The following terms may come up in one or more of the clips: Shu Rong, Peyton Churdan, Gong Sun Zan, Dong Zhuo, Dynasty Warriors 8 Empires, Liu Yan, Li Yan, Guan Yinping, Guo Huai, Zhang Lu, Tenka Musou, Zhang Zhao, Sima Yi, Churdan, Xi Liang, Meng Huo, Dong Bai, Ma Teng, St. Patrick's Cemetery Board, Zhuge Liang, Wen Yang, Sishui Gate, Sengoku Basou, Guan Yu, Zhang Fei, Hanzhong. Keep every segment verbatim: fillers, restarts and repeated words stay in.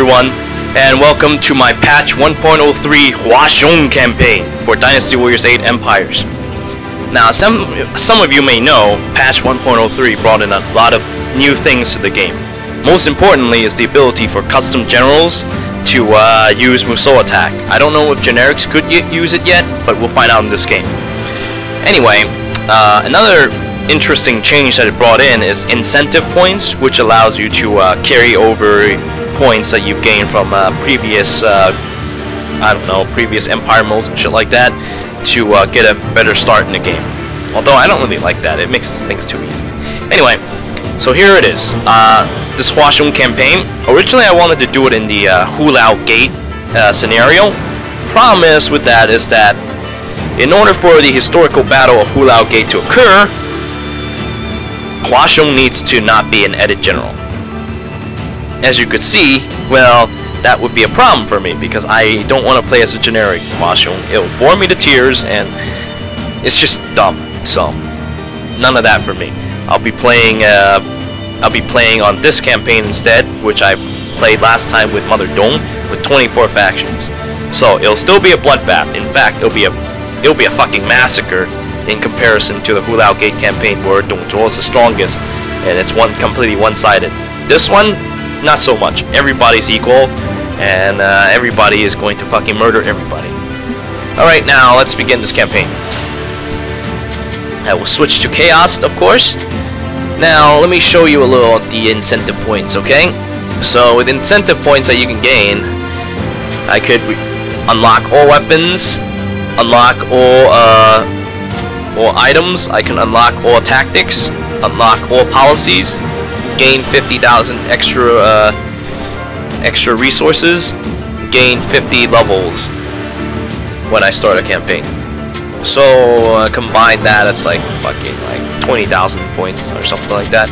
everyone, and welcome to my patch one point oh three Hua Xiong campaign for Dynasty Warriors eight Empires. Now, some some of you may know, patch one point oh three brought in a lot of new things to the game. Most importantly is the ability for custom generals to uh, use Musou attack. I don't know if generics could use it yet, but we'll find out in this game. Anyway, uh, another interesting change that it brought in is incentive points, which allows you to uh, carry over points that you've gained from uh, previous, uh, I don't know, previous empire modes and shit like that to uh, get a better start in the game. Although I don't really like that, it makes things too easy. Anyway, so here it is, uh, this Hua Xiong campaign. Originally I wanted to do it in the uh, Hulao Gate uh, scenario. Problem is with that is that in order for the historical battle of Hulao Gate to occur, Hua Xiong needs to not be an edit general. As you could see, well, that would be a problem for me because I don't want to play as a generic Hua Xiong. It will bore me to tears and it's just dumb. So, none of that for me. I'll be playing. Uh, I'll be playing on this campaign instead, which I played last time with Mother Dong with twenty-four factions. So it'll still be a bloodbath. In fact, it'll be a it'll be a fucking massacre in comparison to the Hulao Gate campaign where Dong Zhuo is the strongest and it's one completely one-sided. This one, not so much. Everybody's equal and uh, everybody is going to fucking murder everybody. Alright, now let's begin this campaign. I will switch to Chaos, of course. Now, let me show you a little of the incentive points, okay? So, with incentive points that you can gain, I could unlock all weapons, unlock all, uh... all items, I can unlock all tactics, unlock all policies, gain fifty thousand extra uh, extra resources, gain fifty levels when I start a campaign. So uh, combine that, it's like fucking like twenty thousand points or something like that.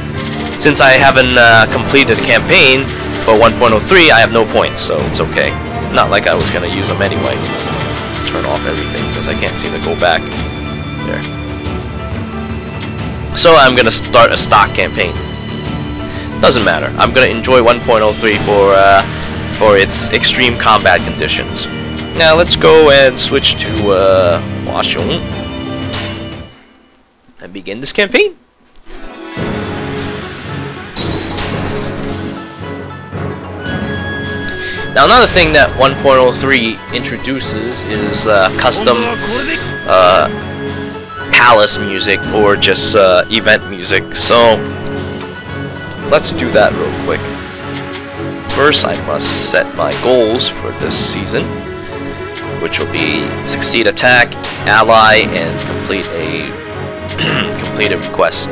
Since I haven't uh, completed a campaign for one point oh three, I have no points, so it's okay. Not like I was gonna use them anyway. Turn off everything because I can't seem to go back. So I'm gonna start a stock campaign. Doesn't matter. I'm gonna enjoy one point oh three for uh, for its extreme combat conditions. Now let's go and switch to uh, Hua Xiong and begin this campaign. Now another thing that one point oh three introduces is uh, custom. Uh, Palace music or just uh, event music. So let's do that real quick. First, I must set my goals for this season, which will be succeed attack, ally, and complete a complete a request.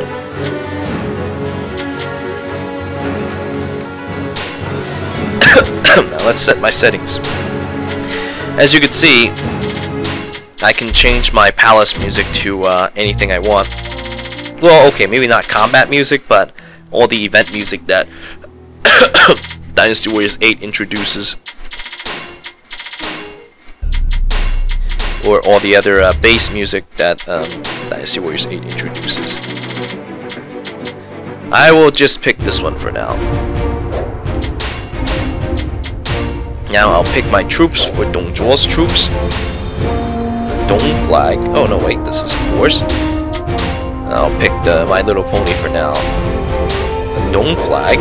Now let's set my settings. As you can see, I can change my palace music to uh, anything I want. Well, okay, maybe not combat music, but all the event music that Dynasty Warriors eight introduces. Or all the other uh, bass music that um, Dynasty Warriors eight introduces. I will just pick this one for now. Now I'll pick my troops for Dong Zhuo's troops. Dong flag. Oh no, wait, this is force. I'll pick the My Little Pony for now. The Dong flag.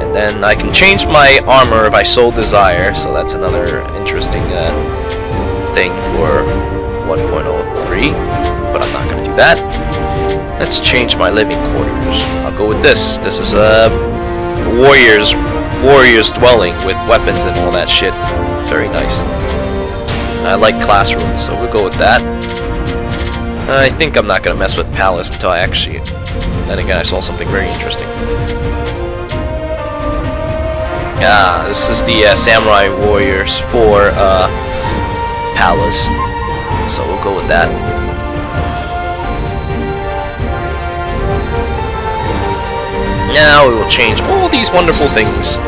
And then I can change my armor if I so desire, so that's another interesting uh, thing for one point oh three, but I'm not going to do that. Let's change my living quarters. I'll go with this. This is a uh, warrior's, warrior's dwelling with weapons and all that shit. Very nice. I like classrooms, so we'll go with that. I think I'm not going to mess with Palace until I actually... Then again, I saw something very interesting. Ah, this is the uh, Samurai Warriors four uh, Palace. So we'll go with that. Now we will change all these wonderful things.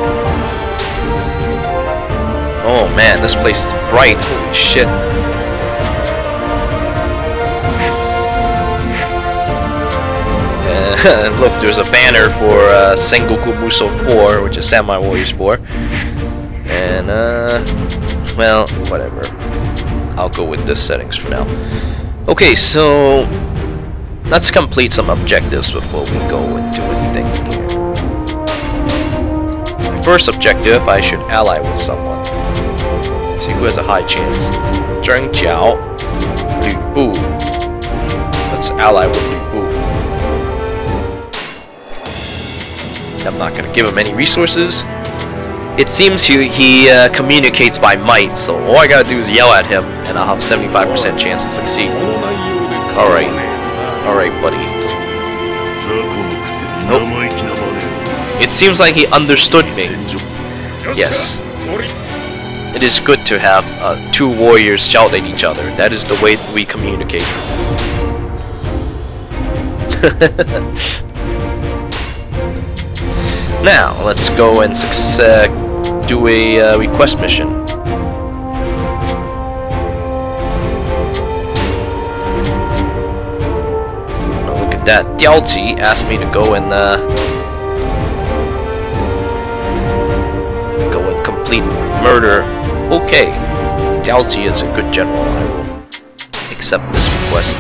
Oh man, this place is bright, holy shit. Uh, Look, there's a banner for uh, Sengoku Basou four, which is Samurai Warriors four. And, uh, well, whatever. I'll go with this settings for now. Okay, so let's complete some objectives before we go into anything here. My first objective, I should ally with someone. Let's see who has a high chance. Zhang Zhao, Liu Bu. Let's ally with Liu Bu. I'm not going to give him any resources. It seems he, he uh, communicates by might, so all I gotta do is yell at him, and I'll have seventy-five percent chance to succeed. Alright. Alright, buddy. Nope. It seems like he understood me. Yes. It is good to have uh, two warriors shout at each other. That is the way we communicate. Now, let's go and success. Do a uh, request mission. Oh, look at that. Diaoji asked me to go and uh, go and complete murder. Okay, Diaoji is a good general. I will accept this request.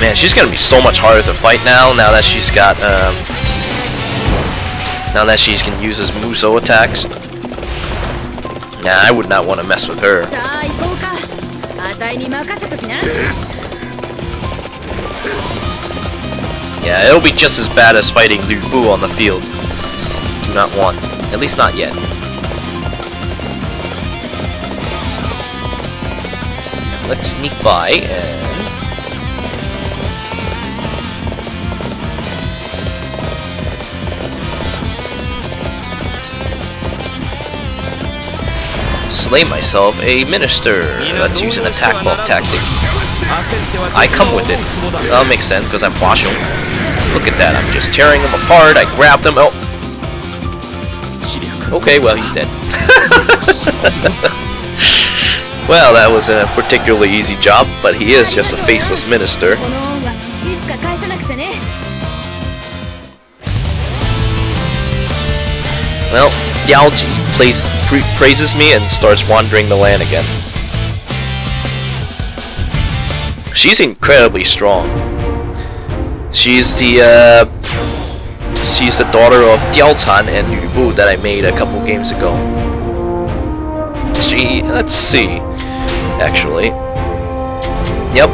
Man, she's gonna be so much harder to fight now. Now that she's got, um, now that she can use his Musou attacks. Nah, I would not want to mess with her. Yeah, it'll be just as bad as fighting Liu Bu on the field. Do not want, at least not yet. Let's sneak by and. Slay myself a minister. Let's use an attack buff tactic. I come with it. That makes sense because I'm Hua Xiong. Look at that, I'm just tearing him apart. I grabbed him. Oh. Okay, well, he's dead. Well, that was a particularly easy job, but he is just a faceless minister. Well, Diaoji plays praises me and starts wandering the land again. She's incredibly strong. She's the uh, she's the daughter of Diao Chan and Lu Bu that I made a couple games ago. She, let's see, actually, yep.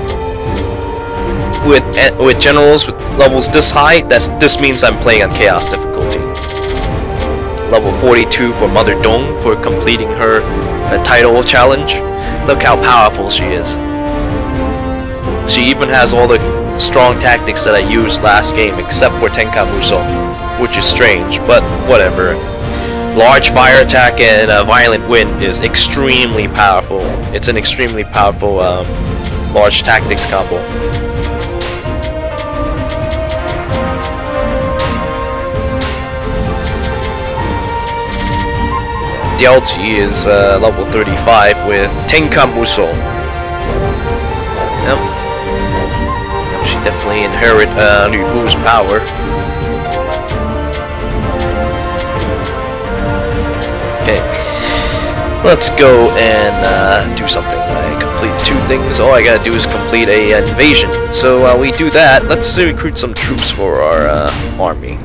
With with generals with levels this high, that's this means I'm playing on chaos difficulty. Level forty-two for Mother Dong for completing her uh, title challenge. Look how powerful she is. She even has all the strong tactics that I used last game except for Tenka Musou, which is strange, but whatever. Large fire attack and uh, violent wind is extremely powerful. It's an extremely powerful um, large tactics combo. Diaoji is uh, level thirty-five with Tenka Musou. Yep. Yep, she definitely inherit uh, Liu Bu's power. Okay, let's go and uh, do something. I complete two things. All I gotta do is complete a uh, invasion. So while uh, we do that, let's recruit some troops for our uh, army.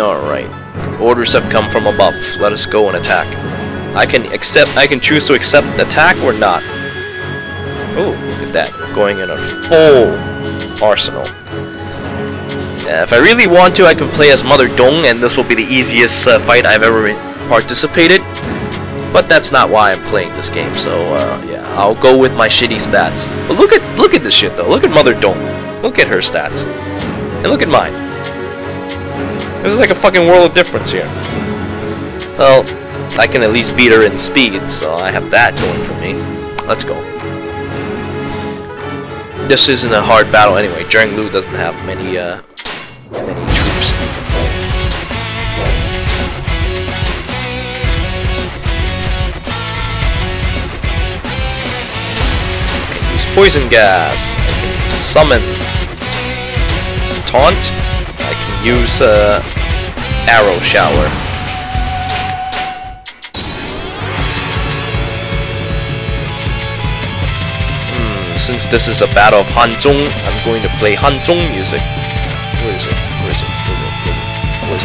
Alright. Orders have come from above. Let us go and attack. I can accept I can choose to accept an attack or not. Oh, look at that. Going in a full arsenal. Uh, if I really want to, I can play as Mother Dong, and this will be the easiest uh, fight I've ever participated. But that's not why I'm playing this game, so uh, yeah, I'll go with my shitty stats. But look at look at this shit though. Look at Mother Dong. Look at her stats, and look at mine. This is like a fucking world of difference here. Well, I can at least beat her in speed, so I have that going for me. Let's go. This isn't a hard battle anyway. Zhang Lu doesn't have many, uh, many troops. I can use poison gas. I can summon. Taunt. I can use uh, arrow shower. Since this is a battle of Hanzhong, I'm going to play Hanzhong music. Where is it? Where is it? Where is it? Where is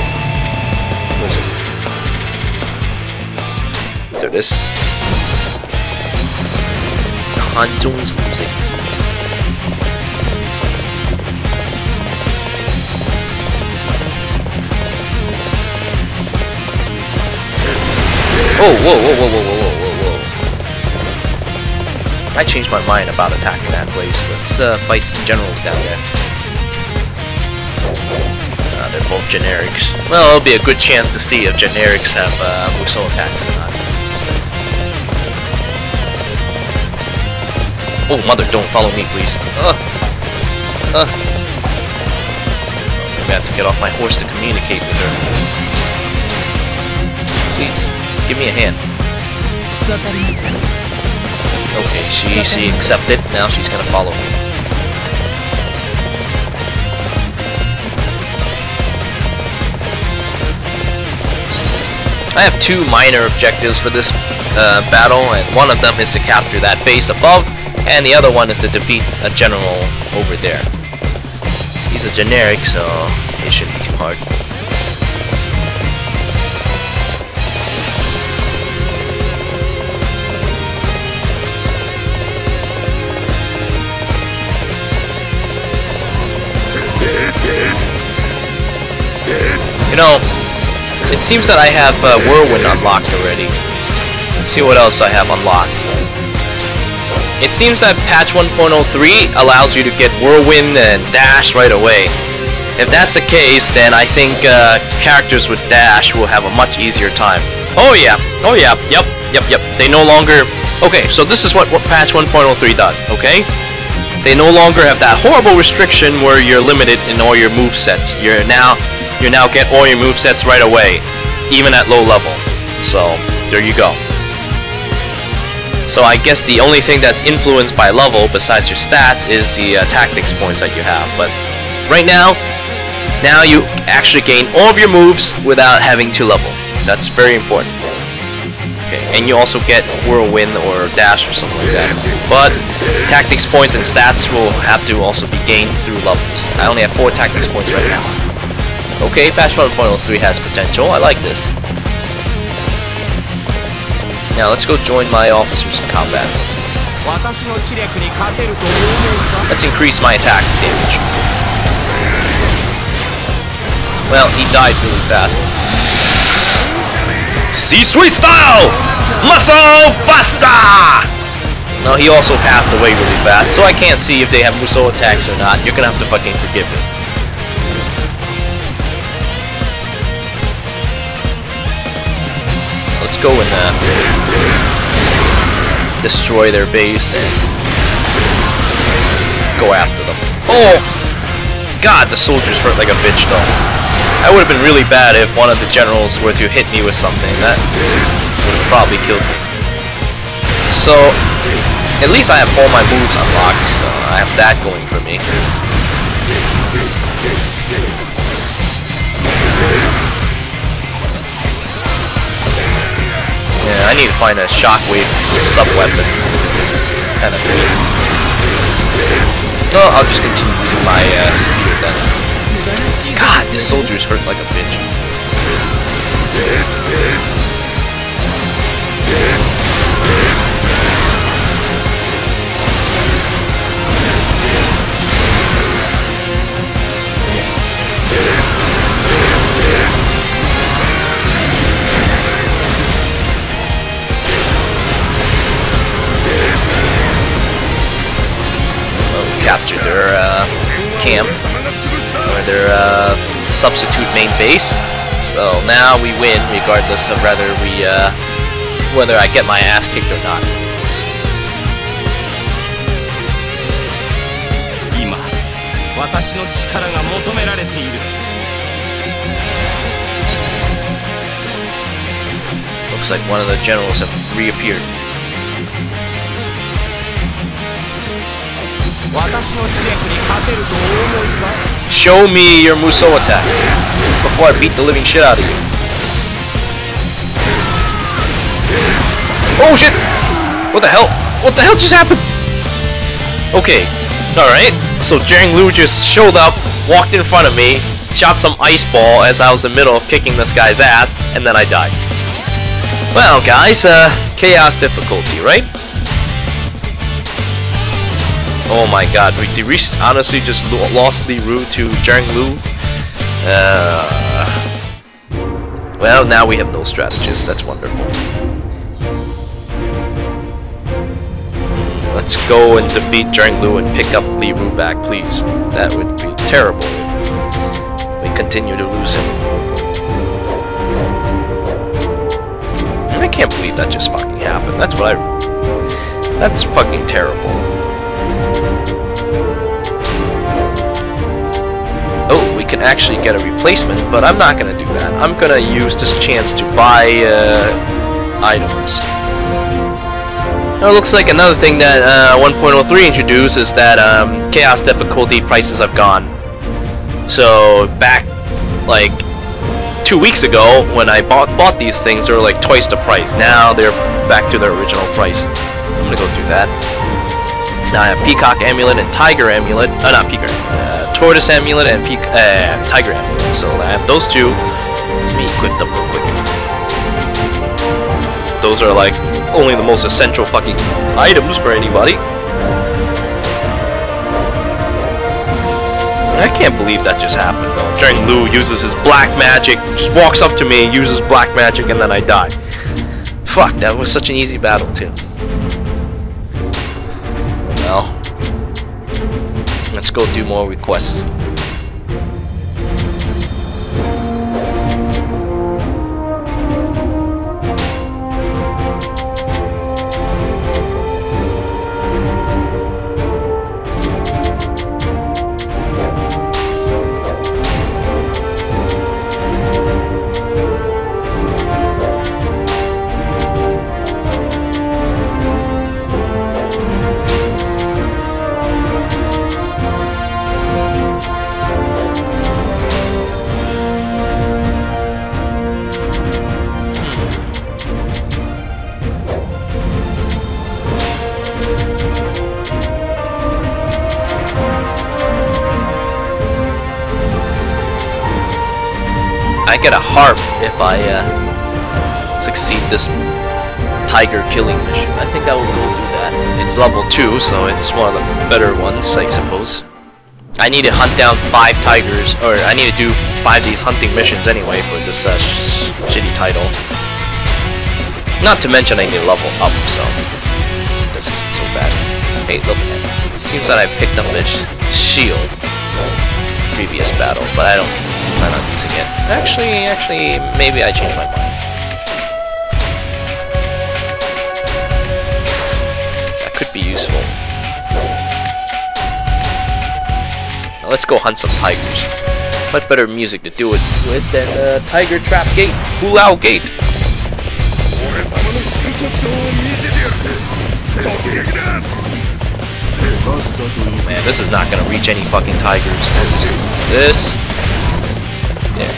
it? Where is it? There it is. Hanzhong's music. Oh, whoa, whoa, whoa, whoa, whoa, whoa. I changed my mind about attacking that place. Let's uh, fight some generals down there. Uh, they're both generics. Well, it'll be a good chance to see if generics have uh, Musou attacks or not. Oh, mother, don't follow me, please. Uh, uh. I'm gonna have to get off my horse to communicate with her. Please, give me a hand. Okay, she, she accepted, now she's gonna follow me. I have two minor objectives for this uh, battle, and one of them is to capture that base above, and the other one is to defeat a general over there. He's a generic, so it shouldn't be too hard. You know, it seems that I have uh, Whirlwind unlocked already. Let's see what else I have unlocked. It seems that patch one point oh three allows you to get Whirlwind and Dash right away. If that's the case, then I think uh, characters with Dash will have a much easier time. Oh yeah, oh yeah, yep, yep, yep. They no longer... Okay, so this is what, what patch one point oh three does, okay? They no longer have that horrible restriction where you're limited in all your movesets. You're now... You now get all your movesets right away, even at low level. So, there you go. So I guess the only thing that's influenced by level, besides your stats, is the uh, tactics points that you have. But right now, now you actually gain all of your moves without having to level. That's very important. Okay, and you also get Whirlwind or Dash or something like that. But tactics points and stats will have to also be gained through levels. I only have four tactics points right now. Okay, patch one point oh three has potential. I like this. Now let's go join my officers in combat. Let's increase my attack damage. Well, he died really fast. Sishui style! Musou basta! No, he also passed away really fast, so I can't see if they have Musou attacks or not. You're gonna have to fucking forgive him. Let's go and uh, destroy their base and go after them. Oh! God, the soldiers hurt like a bitch though. That would have been really bad if one of the generals were to hit me with something. That would have probably killed me. So, at least I have all my moves unlocked, so I have that going for me. Yeah, I need to find a shockwave sub-weapon. This is kind of weird. No, I'll just continue using my uh, spear then. God, these soldiers hurt like a bitch. Captured their uh, camp, or their uh, substitute main base. So now we win regardless of whether we uh, whether I get my ass kicked or not. Looks like one of the generals have reappeared. Show me your Musou attack before I beat the living shit out of you. Oh shit! What the hell? What the hell just happened? Okay, alright. So Zhang Lu just showed up, walked in front of me, shot some ice ball as I was in the middle of kicking this guy's ass, and then I died. Well guys, uh, chaos difficulty, right? Oh my god, we honestly just lost Li Ru to Zhang Lu. Uh, well, now we have no strategist, that's wonderful. Let's go and defeat Zhang Lu and pick up Li Ru back, please. That would be terrible. We continue to lose him. I can't believe that just fucking happened. That's what I... That's fucking terrible. Oh, we can actually get a replacement, but I'm not going to do that. I'm going to use this chance to buy uh, items. Now it looks like another thing that uh, one point oh three introduced is that um, chaos difficulty prices have gone. So back like two weeks ago when I bought, bought these things, they were like twice the price. Now they're back to their original price. I'm going to go do that. Now I have Peacock Amulet and Tiger Amulet, oh not Peacock, uh, Tortoise Amulet and Peac uh, Tiger Amulet, so I have those two. Let me equip them real quick. Those are like only the most essential fucking items for anybody. I can't believe that just happened though. Zhang Lu uses his black magic, just walks up to me, uses black magic, and then I die. Fuck, that was such an easy battle too. Let's go do more requests. Get a harp if I uh, succeed this tiger killing mission. I think I will go do that. It's level two, so it's one of the better ones, I suppose. I need to hunt down five tigers, or I need to do five of these hunting missions anyway for this uh, sh shitty title. Not to mention I need to level up, so this isn't so bad. Hey, look, it seems that I picked up this shield in the previous battle, but I don't. I'm not using it. Actually, actually, maybe I changed my mind. That could be useful. Now let's go hunt some tigers. What better music to do it with than uh, Tiger Trap Gate, Hulao Gate. Man, this is not gonna reach any fucking tigers. This. Yeah.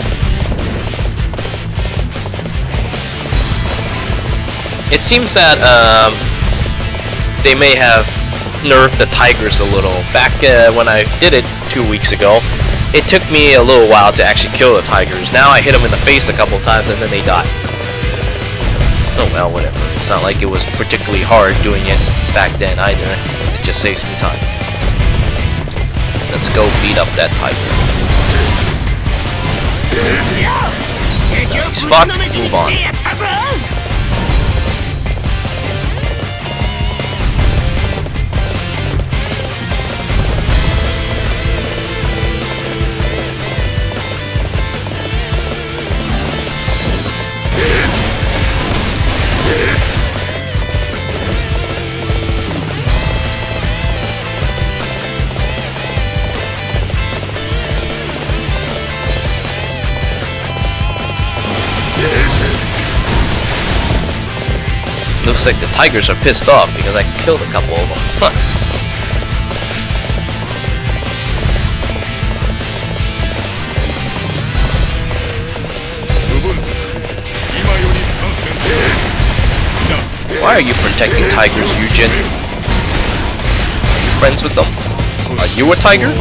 It seems that um, they may have nerfed the tigers a little. Back uh, when I did it two weeks ago, it took me a little while to actually kill the tigers. Now I hit them in the face a couple times and then they die. Oh well, whatever. It's not like it was particularly hard doing it back then either. It just saves me time. Let's go beat up that tiger. He's fucked. Move on. Looks like the tigers are pissed off because I killed a couple of them. Huh. Why are you protecting tigers, Yujin? Are you friends with them? Are you a tiger?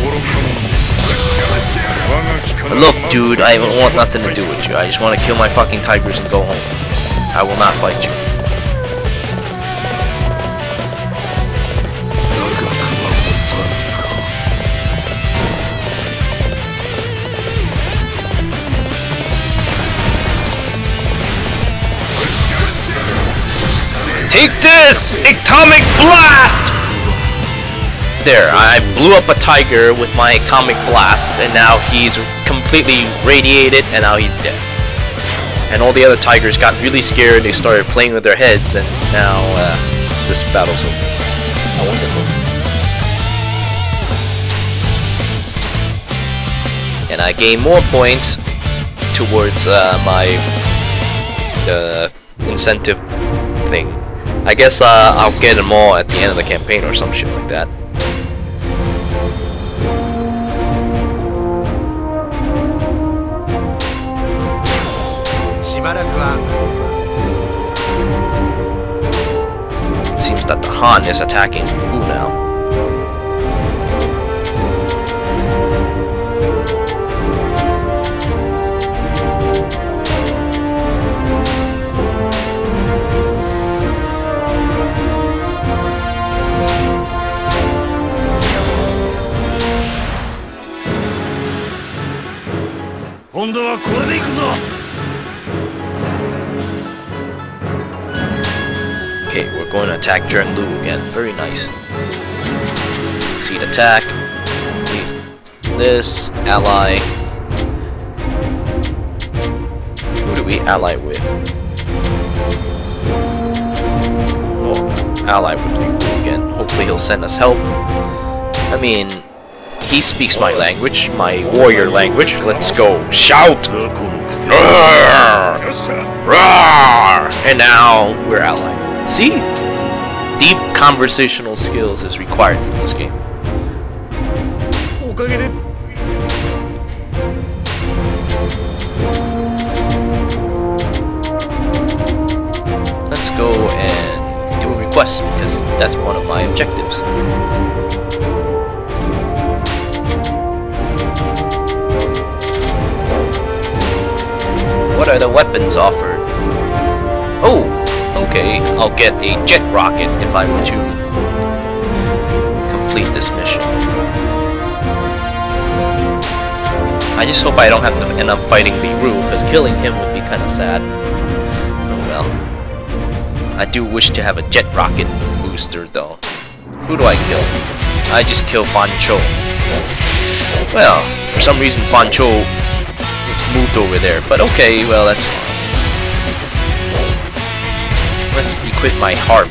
Look, dude, I want nothing to do with you. I just want to kill my fucking tigers and go home. I will not fight you. Take this! Atomic blast! There, I blew up a tiger with my atomic blast, and now he's completely radiated, and now he's dead. And all the other tigers got really scared, they started playing with their heads, and now uh, this battle's over. How wonderful. And I gain more points towards uh, my uh, incentive thing. I guess uh, I'll get them all at the end of the campaign or some shit like that. It seems that the Han is attacking Lu Bu now. Okay, we're going to attack Zhang Lu again. Very nice. Succeed attack. Complete this. Ally. Who do we ally with? Oh, ally with Liu Bei again. Hopefully he'll send us help. I mean... He speaks my language, my warrior language. Let's go. Shout! Roar! Roar! And now we're allied. See? Deep conversational skills is required for this game. Let's go and do a request because that's one of my objectives. What are the weapons offered? Oh, okay, I'll get a jet rocket if I were to complete this mission. I just hope I don't have to end up fighting Li Ru, because killing him would be kind of sad. Oh well. I do wish to have a jet rocket booster though. Who do I kill? I just kill Fan Chou. Well, for some reason Fan Chou moved over there, but okay, well that's fine. Let's equip my harp.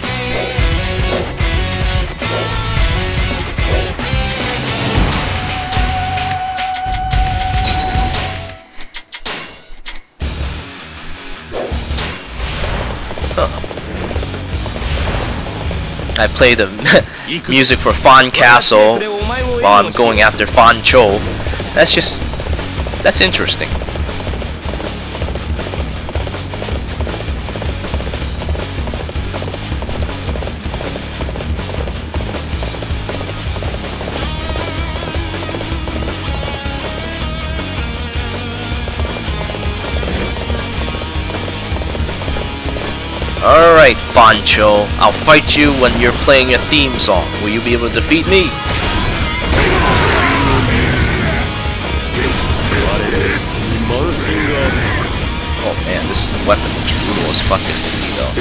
Huh. I play the music for Fan Castle while I'm going after Fan Chou. That's just, that's interesting. Alright, Fan Chou, I'll fight you when you're playing a theme song. Will you be able to defeat me? Oh man, this weapon is brutal as fuck as can be though.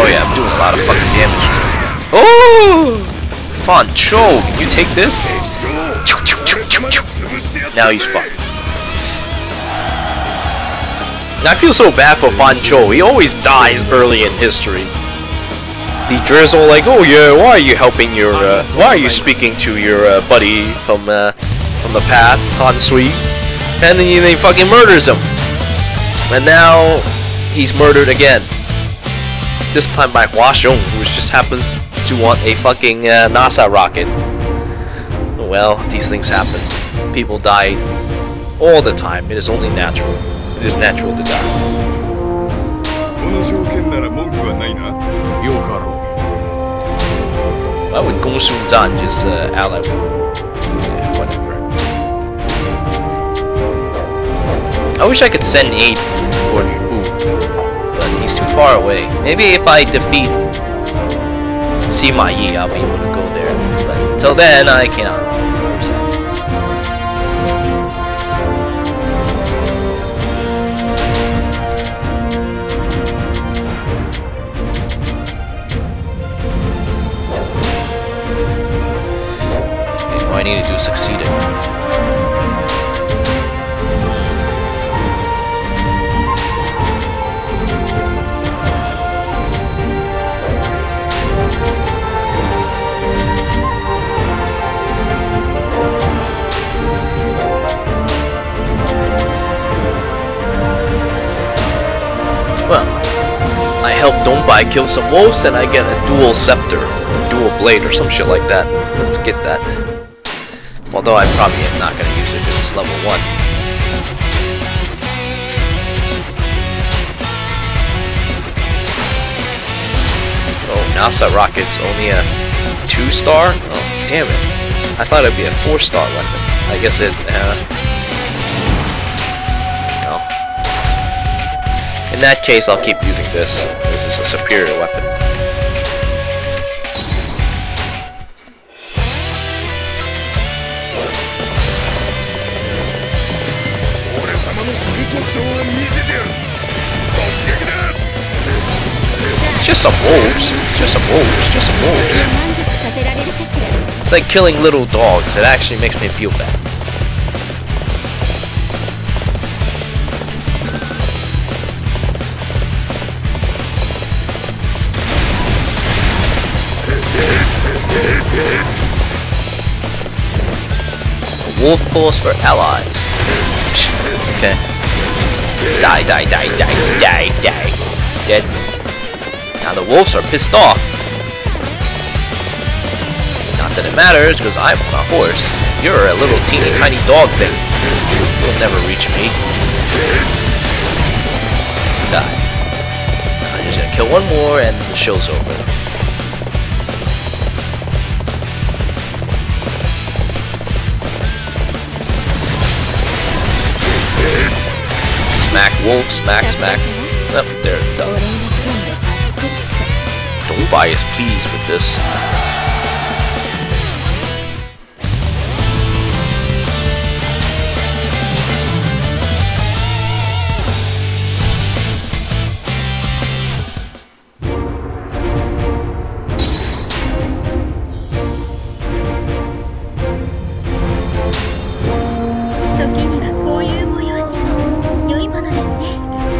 Oh yeah, I'm doing a lot of fucking damage to it. Oh! Fan Chou, can you take this? Now he's fucked. Now I feel so bad for Fan Chou, he always dies early in history. The drizzle like, oh yeah, why are you helping your, uh, why are you speaking to your uh, buddy from, uh, from the past, Han Sui? And then he, they fucking murders him. And now he's murdered again. This time by Hua Xiong, who just happened to want a fucking uh, NASA rocket. Well, these things happen. People die all the time. It is only natural. It is natural to die. Why would Gong Sun Zan just uh, ally with him? Yeah, whatever. I wish I could send aid for Lu Bu, but he's too far away. Maybe if I defeat Sima Yi, I'll be able to go there. But until then, I cannot. I needed to succeed it. Well, I help Dong Bai kill some wolves and I get a dual scepter, or dual blade or some shit like that. Let's get that. Although I probably am not going to use it because it's level one. Oh, NASA rocket's only a two star? Oh, damn it. I thought it would be a four star weapon. I guess it, uh... no. In that case, I'll keep using this. This is a superior weapon. Just some wolves. Just some wolves. Just some wolves. It's like killing little dogs. It actually makes me feel bad. A wolf pulls for allies. Okay. Die, die, die, die, die, die. Dead. Now the wolves are pissed off. Not that it matters, because I'm on a horse. You're a little teeny tiny dog thing. You'll never reach me. Die. I'm just gonna kill one more and the show's over. Smack wolf, smack, smack. Nope, oh, they're done. Dong Bai is pleased with this.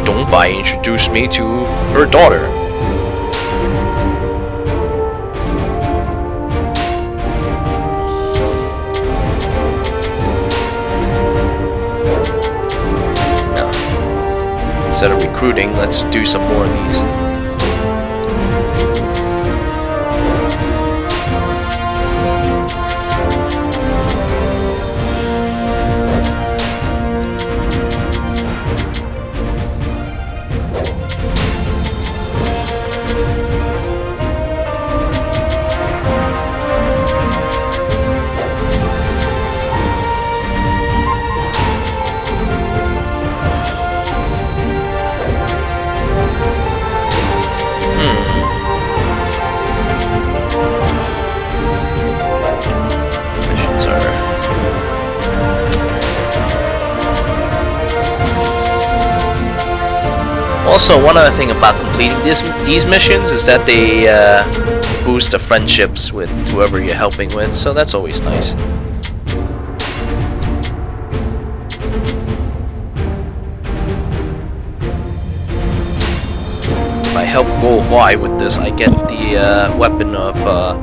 Dong Bai introduced me to her daughter. Instead of recruiting, let's do some more of these. Also, one other thing about completing this, these missions is that they uh, boost the friendships with whoever you're helping with, so that's always nice. If I help Guo Huai with this, I get the uh, weapon of uh,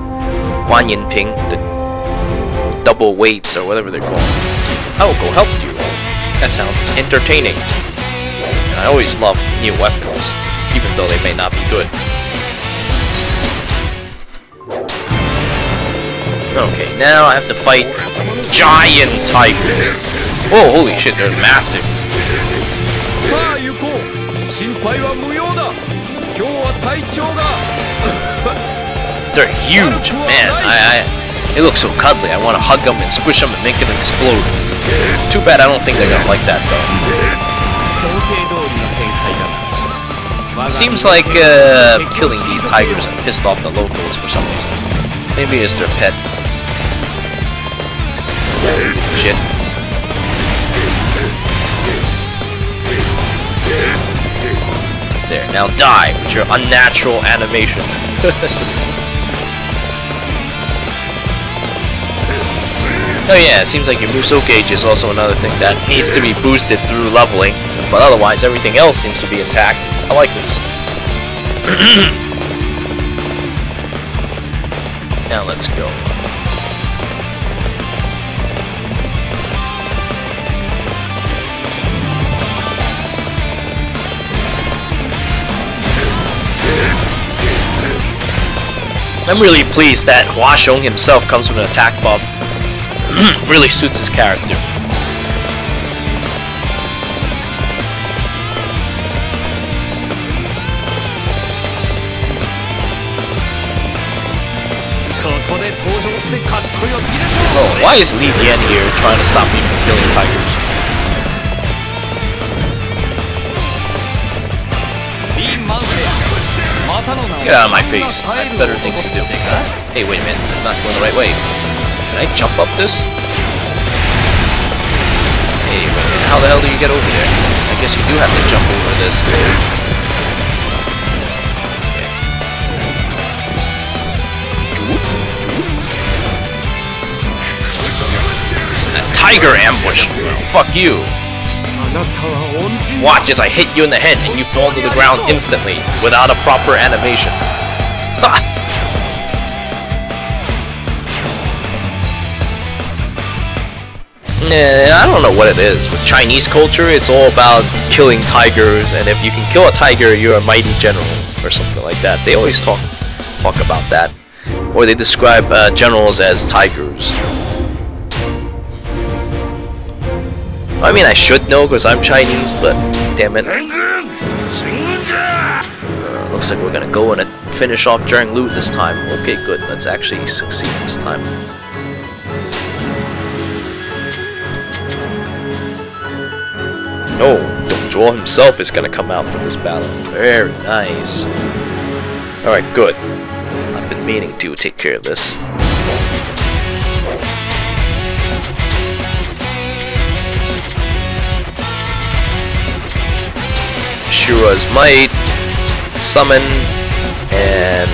Guan Yinping, the double weights or whatever they're called. I will go help you. That sounds entertaining. I always love new weapons, even though they may not be good. Okay, now I have to fight Giant Type. Whoa, holy shit, they're massive. They're huge, man. I, I, they look so cuddly. I want to hug them and squish them and make them explode. Too bad I don't think they're gonna like that, though. It seems like uh, killing these tigers and pissed off the locals for some reason. Maybe it's their pet. Shit. There, now die with your unnatural animation. Oh yeah, it seems like your Musou gauge is also another thing that needs to be boosted through leveling, but otherwise everything else seems to be intact. I like this. Now let's go. I'm really pleased that Hua Xiong himself comes with an attack buff. Really suits his character. Oh, why is Li Yan here trying to stop me from killing tigers? Get out of my face. I have better things to do. Hey, wait a minute. I'm not going the right way. Can I jump up this? Hey, how the hell do you get over there? I guess you do have to jump over this. Okay. A tiger ambush! Fuck you! Watch as I hit you in the head and you fall to the ground instantly, without a proper animation. Ha! I don't know what it is. With Chinese culture, it's all about killing tigers, and if you can kill a tiger, you're a mighty general, or something like that. They always talk talk about that. Or they describe uh, generals as tigers. I mean, I should know, because I'm Chinese, but damn it. Uh, looks like we're gonna go and finish off Zhang Lu this time. Okay, good. Let's actually succeed this time. No, Dong Zhuo himself is gonna come out for this battle. Very nice. Alright, good. I've been meaning to take care of this. Shura's Might, Summon, and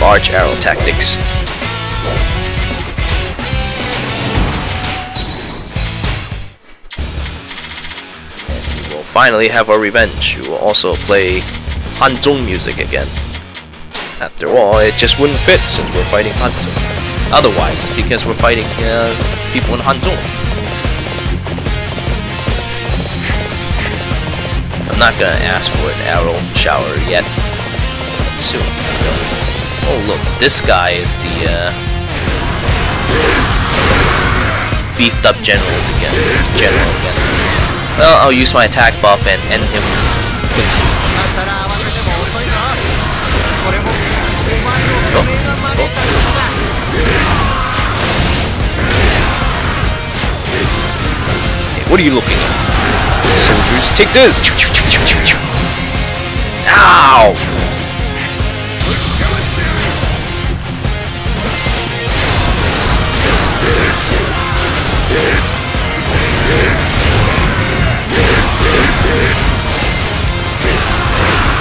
Large Arrow Tactics. Finally have our revenge. We will also play Hanzhong music again. After all, it just wouldn't fit since we're fighting Hanzhong. Otherwise, because we're fighting uh, people in Hanzhong. I'm not gonna ask for an arrow shower yet. But soon. Oh look, this guy is the uh, beefed up generals again. General again. Well, I'll use my attack buff and end him quickly. Oh, oh. Hey, what are you looking at? Soldiers, take this! Ow!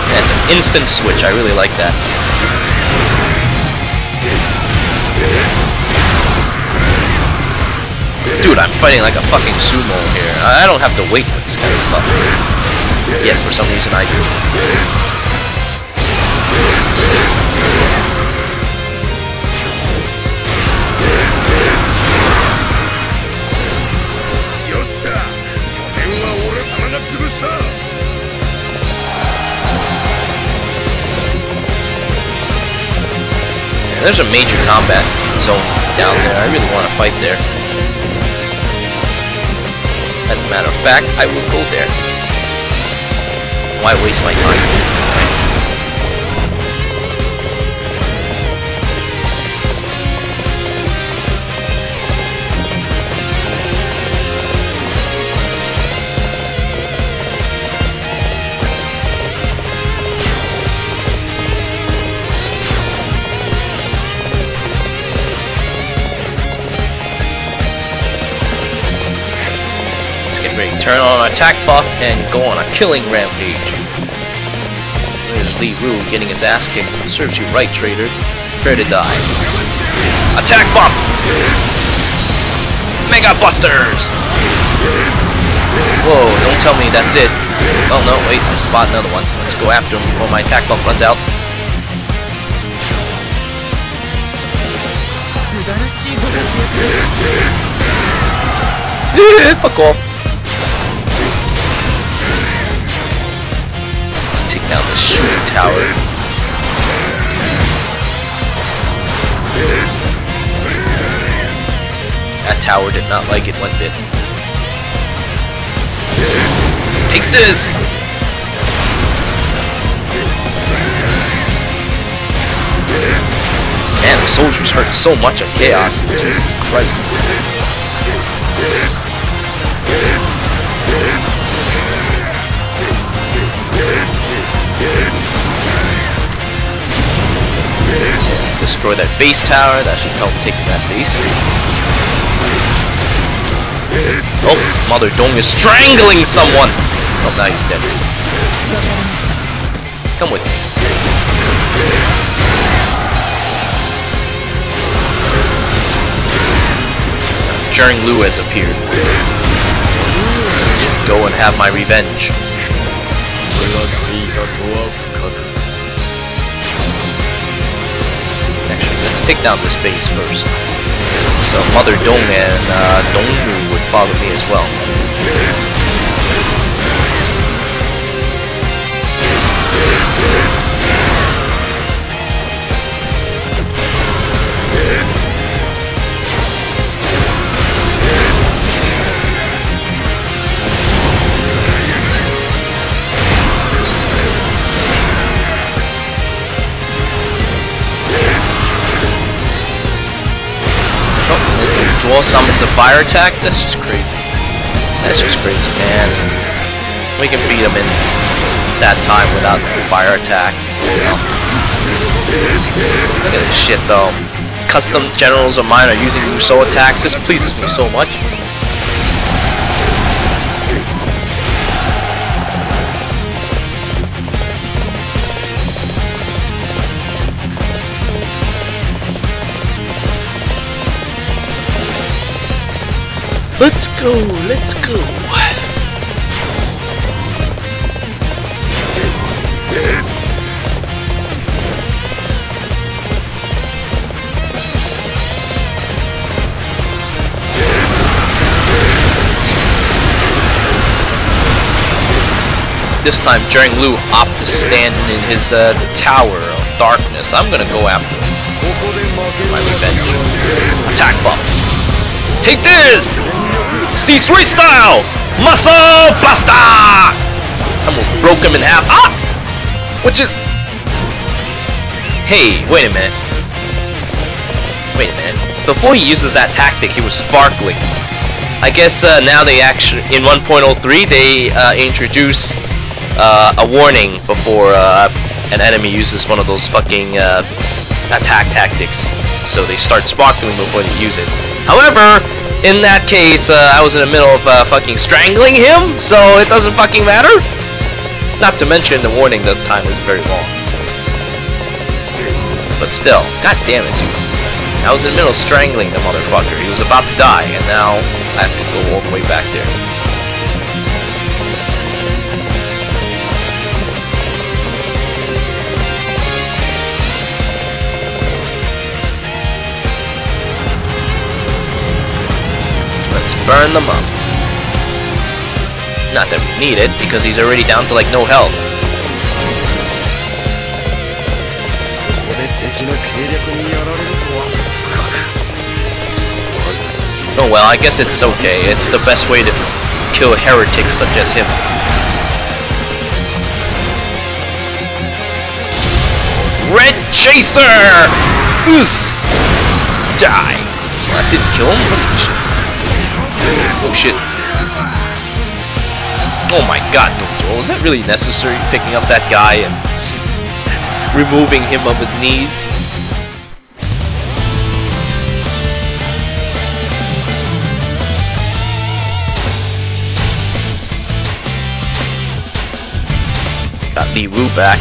That's an instant switch, I really like that. Dude, I'm fighting like a fucking sumo here. I don't have to wait for this kind of stuff. Yet, for some reason, I do. And there's a major combat zone down there. I really want to fight there. As a matter of fact, I will go there. Why waste my time? Let's get ready to turn on our attack buff and go on a killing rampage. Li Ru getting his ass kicked. Serves you right, traitor. Prepare to die. Attack bump! Mega Busters! Whoa, don't tell me that's it. Oh no, wait, I spot another one. Let's go after him before my attack bump runs out. Fuck off. Down the shooting tower. That tower did not like it one bit. Take this! Man, the soldiers hurt so much of chaos. Jesus Christ. Destroy that base tower, that should help take that base. Oh, Mother Dong is strangling someone! Oh, now he's dead. Come with me. Zhang Lu has appeared. Just go and have my revenge. Actually, let's take down this base first. So Mother Dong and uh, Dong Yu would follow me as well. Zhuo summons a fire attack? That's just crazy. That's just crazy, man. We can beat him in that time without the fire attack. You know. Look at this shit, though. Custom generals of mine are using Musou attacks. This pleases me so much. Let's go, let's go. This time, Zhang Lu opts to stand in his uh, tower of darkness. I'm gonna go after him. My revenge. Attack buff. Take this! C three style! Muscle Buster! Almost broke him in half. Ah! Which is... Hey, wait a minute. Wait a minute. Before he uses that tactic, he was sparkling. I guess uh, now they actually... In one point oh three, they uh, introduce uh, a warning before uh, an enemy uses one of those fucking uh, attack tactics. So they start sparkling before they use it. However, in that case, uh, I was in the middle of uh, fucking strangling him, so it doesn't fucking matter. Not to mention the warning that the time isn't very long. But still, god damn it, dude. I was in the middle of strangling the motherfucker. He was about to die, and now I have to go all the way back there. Let's burn them up. Not that we need it, because he's already down to like no health. Oh well, I guess it's okay. It's the best way to kill heretics such as him. Red Chaser! Ooze! Die! Well, I didn't kill him. Oh shit. Oh my god, Dong Zhuo, was that really necessary, picking up that guy and removing him of his knees? Got Li Ru back.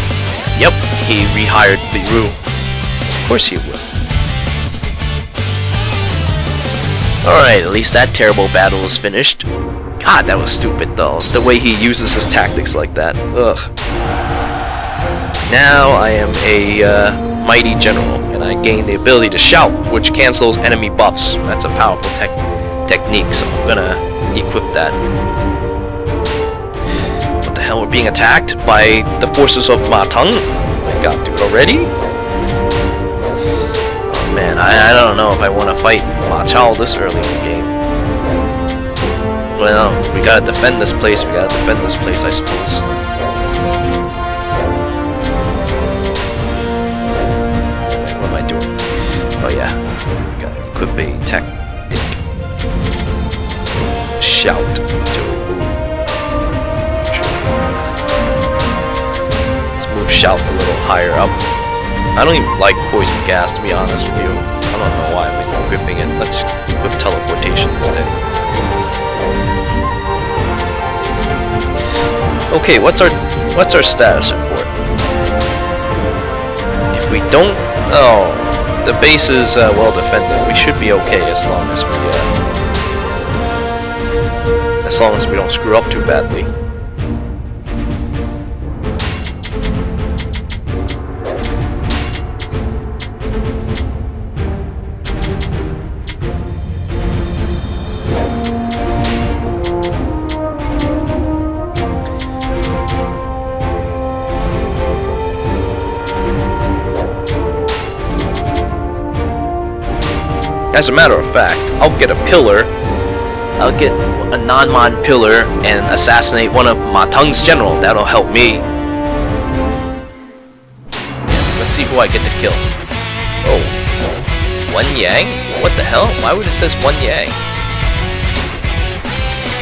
Yep, he rehired Li Ru. Of course he would. Alright, at least that terrible battle is finished. God, that was stupid though, the way he uses his tactics like that. Ugh. Now I am a uh, mighty general, and I gain the ability to shout, which cancels enemy buffs. That's a powerful tech technique, so I'm gonna equip that. Hell, we're being attacked by the forces of Ma Teng. I got to it already. Oh man, I, I don't know if I want to fight Ma Chao this early in the game. Well, if we gotta defend this place, we gotta defend this place, I suppose. What am I doing? Oh yeah, gotta equip a tactic. Shout. Shout a little higher up. I don't even like poison gas, to be honest with you. I don't know why I'm equipping it. Let's equip teleportation instead. Okay, what's our what's our status report? If we don't, oh, the base is uh, well defended. We should be okay as long as we uh, as long as we don't screw up too badly. As a matter of fact, I'll get a pillar, I'll get a non-mod pillar and assassinate one of Ma Teng's general. That'll help me. Yes, let's see who I get to kill. Oh, Wen Yang? What the hell? Why would it say Wen Yang?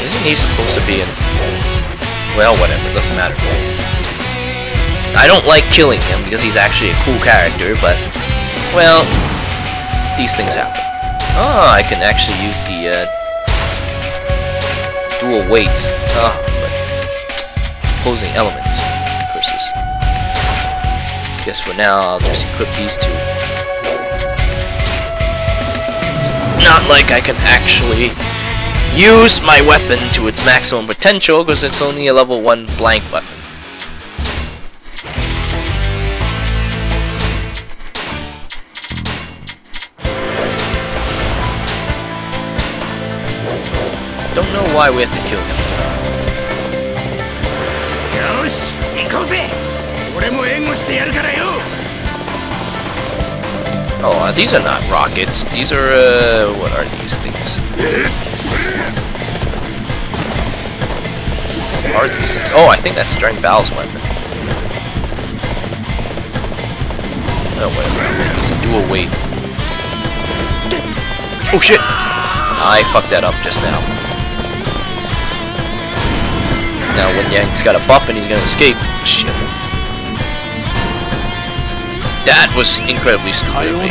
Isn't he supposed to be in... Well, whatever, doesn't matter. I don't like killing him because he's actually a cool character, but, well, these things happen. Oh, I can actually use the uh, dual weights. Oh, but opposing elements. Curses. Guess for now I'll just equip these two. It's not like I can actually use my weapon to its maximum potential because it's only a level one blank weapon. Don't know why we have to kill him. Oh, uh, these are not rockets. These are, uh, what are these things? What are these things? Oh, I think that's Zhang Bao's weapon. Oh, whatever. It's a dual weight. Oh, shit! I fucked that up just now. Now when Yang's got a buff and he's gonna escape. Shit. That was incredibly stupid of me.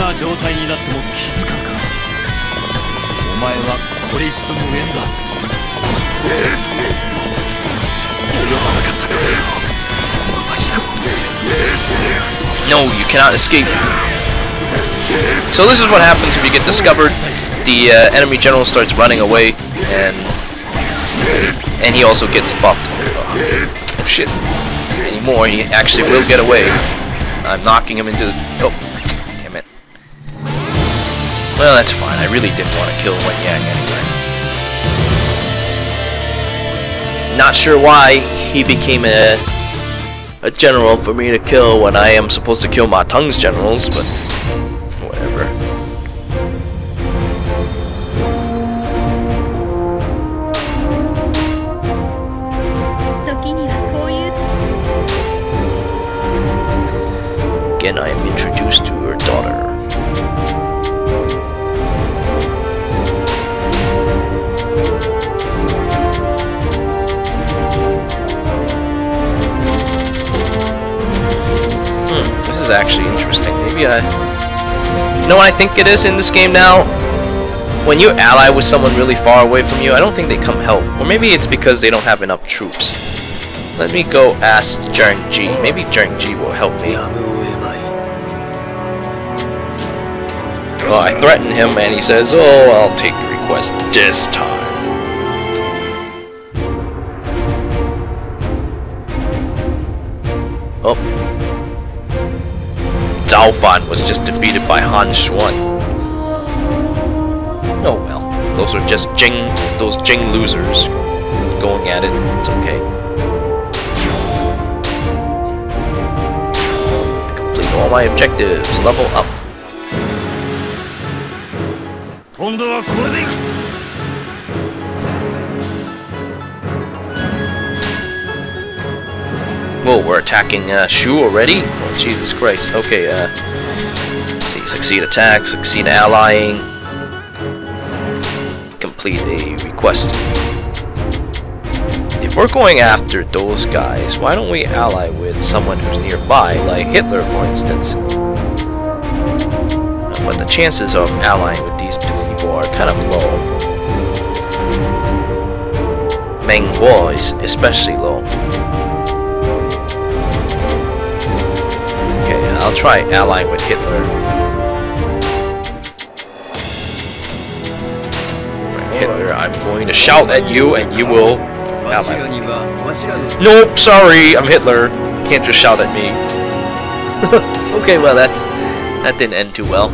No, you cannot escape. So this is what happens if you get discovered. The uh, enemy general starts running away and... And he also gets buffed. Oh shit. Anymore, he actually will get away. I'm knocking him into the... Oh, damn it. Well, that's fine. I really didn't want to kill Wen Yang anyway. Not sure why he became a a general for me to kill when I am supposed to kill Ma Teng's generals, but whatever. Again, I am introduced to her daughter. This is actually interesting. Maybe I... You know what I think it is in this game now? When you ally with someone really far away from you, I don't think they come help. Or maybe it's because they don't have enough troops. Let me go ask Zhang Ji. Maybe Zhang Ji will help me. Well, I threaten him and he says, "Oh, I'll take your request this time." Oh. Zhao Fan was just defeated by Han Xuan. Oh well, those are just Jing, those Jing losers going at it. It's okay. Complete all my objectives. Level up. Whoa, we're attacking uh, Shu already? Oh, Jesus Christ. Okay, uh, let's see. Succeed attack, succeed allying. Complete a request. If we're going after those guys, why don't we ally with someone who's nearby, like Hitler, for instance? But the chances of allying with these people are kind of low. Meng Huo is especially low. I'll try allying with Hitler. Right, Hitler, I'm going to shout at you and you will ally with me. Nope, sorry, I'm Hitler. Can't just shout at me. Okay, well, that's that didn't end too well.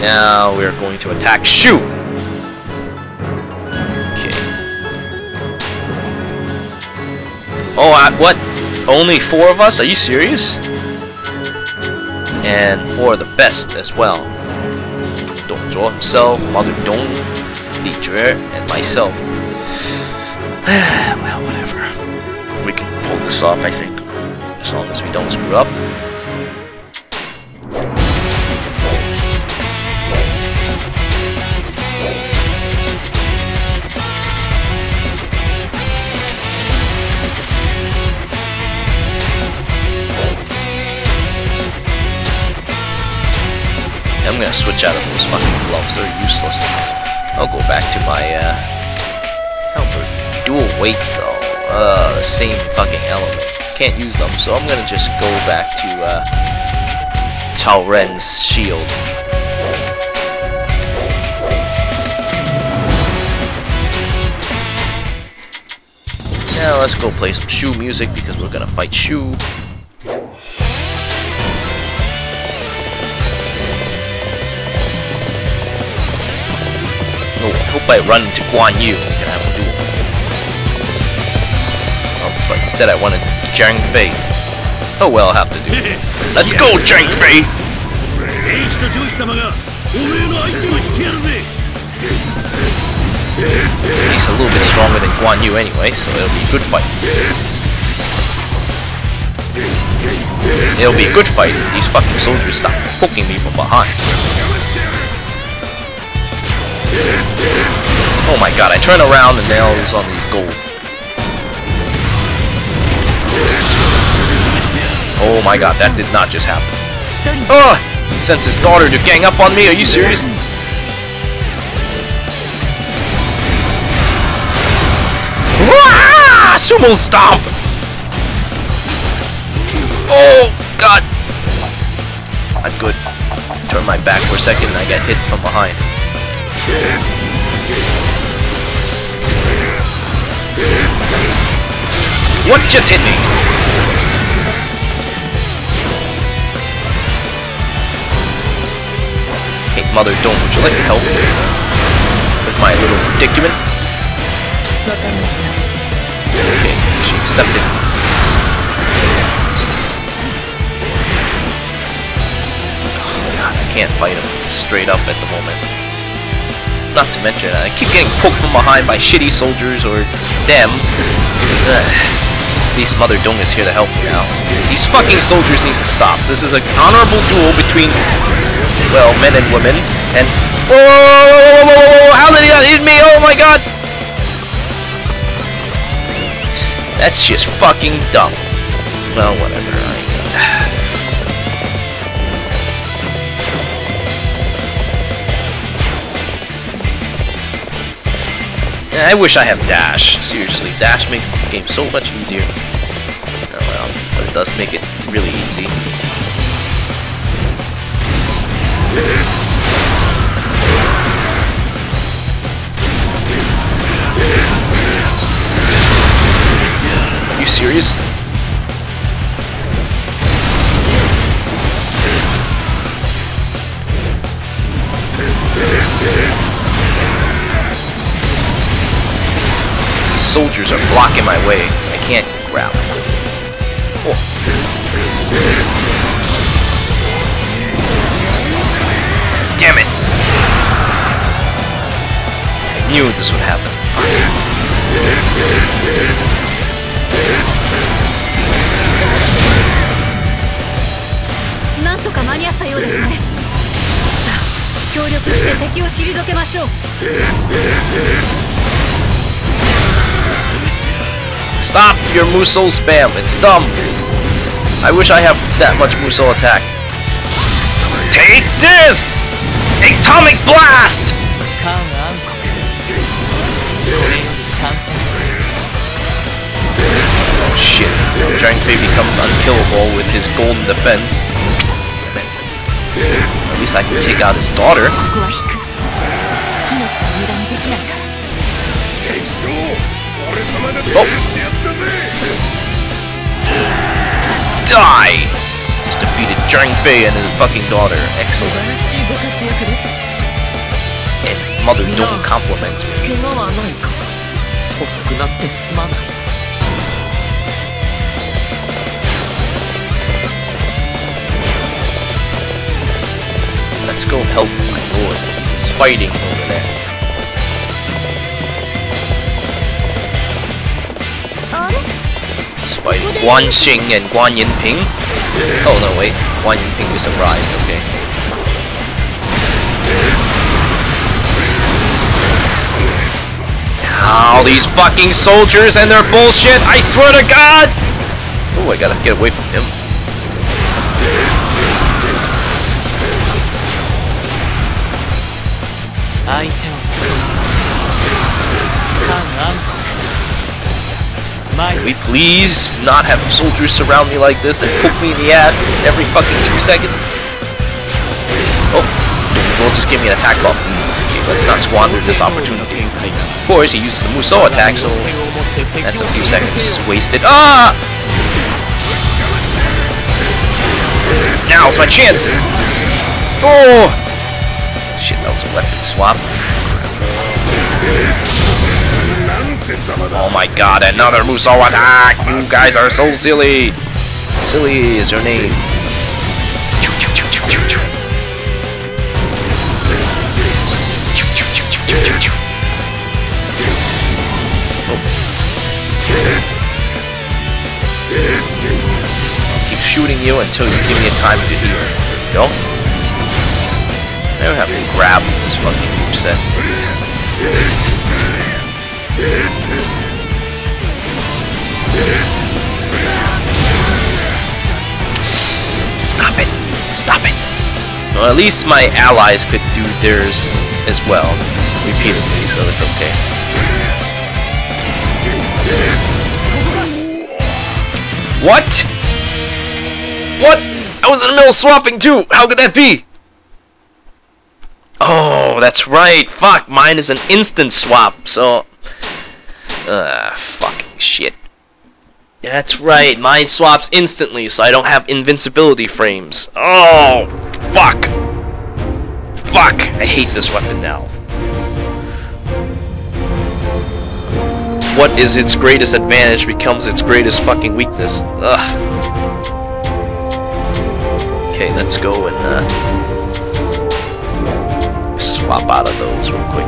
Now we're going to attack Shu. Oh, I, what? Only four of us? Are you serious? And four of the best as well. Dong Zhuo himself, Mother Dong, Li Jue, and myself. Well, whatever. We can pull this off, I think. As long as we don't screw up. I'm gonna switch out of those fucking gloves, they're useless. I'll go back to my, uh... Helper. Dual weights, though. Uh, the same fucking element. Can't use them, so I'm gonna just go back to, uh... Cao Ren's shield. Now let's go play some Shu music, because we're gonna fight Shu. Oh, I hope I run into Guan Yu. We can have a duel. Oh, but instead I wanted Zhang Fei. Oh well, I'll have to do it. Let's go, Zhang Fei! He's a little bit stronger than Guan Yu anyway, so it'll be a good fight. It'll be a good fight if these fucking soldiers stop poking me from behind. Oh my god, I turn around and now it's on these gold. Oh my god, that did not just happen. Oh! He sends his daughter to gang up on me, are you serious? Wah! Sumo stomp! Oh god! Not good. Turn my back for a second and I get hit from behind. What just hit me? Hey, Mother Dome, would you like to help with my little predicament? Okay, she accepted. Oh god, I can't fight him straight up at the moment. Not to mention, I keep getting poked from behind by shitty soldiers or them. At least Mother Dung is here to help me now. These fucking soldiers needs to stop. This is an honorable duel between, well, men and women. And whoa, whoa, whoa, whoa, whoa, whoa, how did he not hit me? Oh my god! That's just fucking dumb. Well, whatever. I yeah, I wish I had dash. Seriously, dash makes this game so much easier. Oh well, but it does make it really easy. Are you serious? These soldiers are blocking my way. I can't grab them. Oh. Damn it! I knew this would happen. Fuck. Stop your Musou spam, it's dumb. I wish I have that much Musou attack. Take this! Atomic Blast! Oh shit, Zhang Fei becomes unkillable with his golden defense. At least I can take out his daughter. Oh. Die! Just defeated Zhang Fei and his fucking daughter. Excellent. And Mother Dung compliments me. Let's go help my lord. He's fighting over there. He's fighting Guan Xing and Guan Yinping. Oh no, wait. Guan Yinping just arrived, okay. Now oh, these fucking soldiers and their bullshit, I swear to god! Oh, I gotta get away from him. Can we please not have soldiers surround me like this and poke me in the ass every fucking two seconds? Oh, Joel just gave me an attack buff. Okay, let's not squander this opportunity. Of course, he uses the Musou attack, so that's a few seconds just wasted. Ah! Now's my chance! Oh! Shit, that was a weapon swap. Oh my god, another Musou attack! You guys are so silly! Silly is your name. I'll keep shooting you until you give me a time to heal. Yo. I don't have to grab this fucking moveset. Stop it! Stop it! Well, at least my allies could do theirs as well, repeatedly, so it's okay. What? What? I was in the middle of swapping too! How could that be? Oh, that's right! Fuck, mine is an instant swap, so... Ah, uh, fucking shit. That's right, mine swaps instantly, so I don't have invincibility frames. Oh, fuck! Fuck! I hate this weapon now. what is its greatest advantage becomes its greatest fucking weakness. Ugh. Okay, let's go and uh, swap out of those real quick.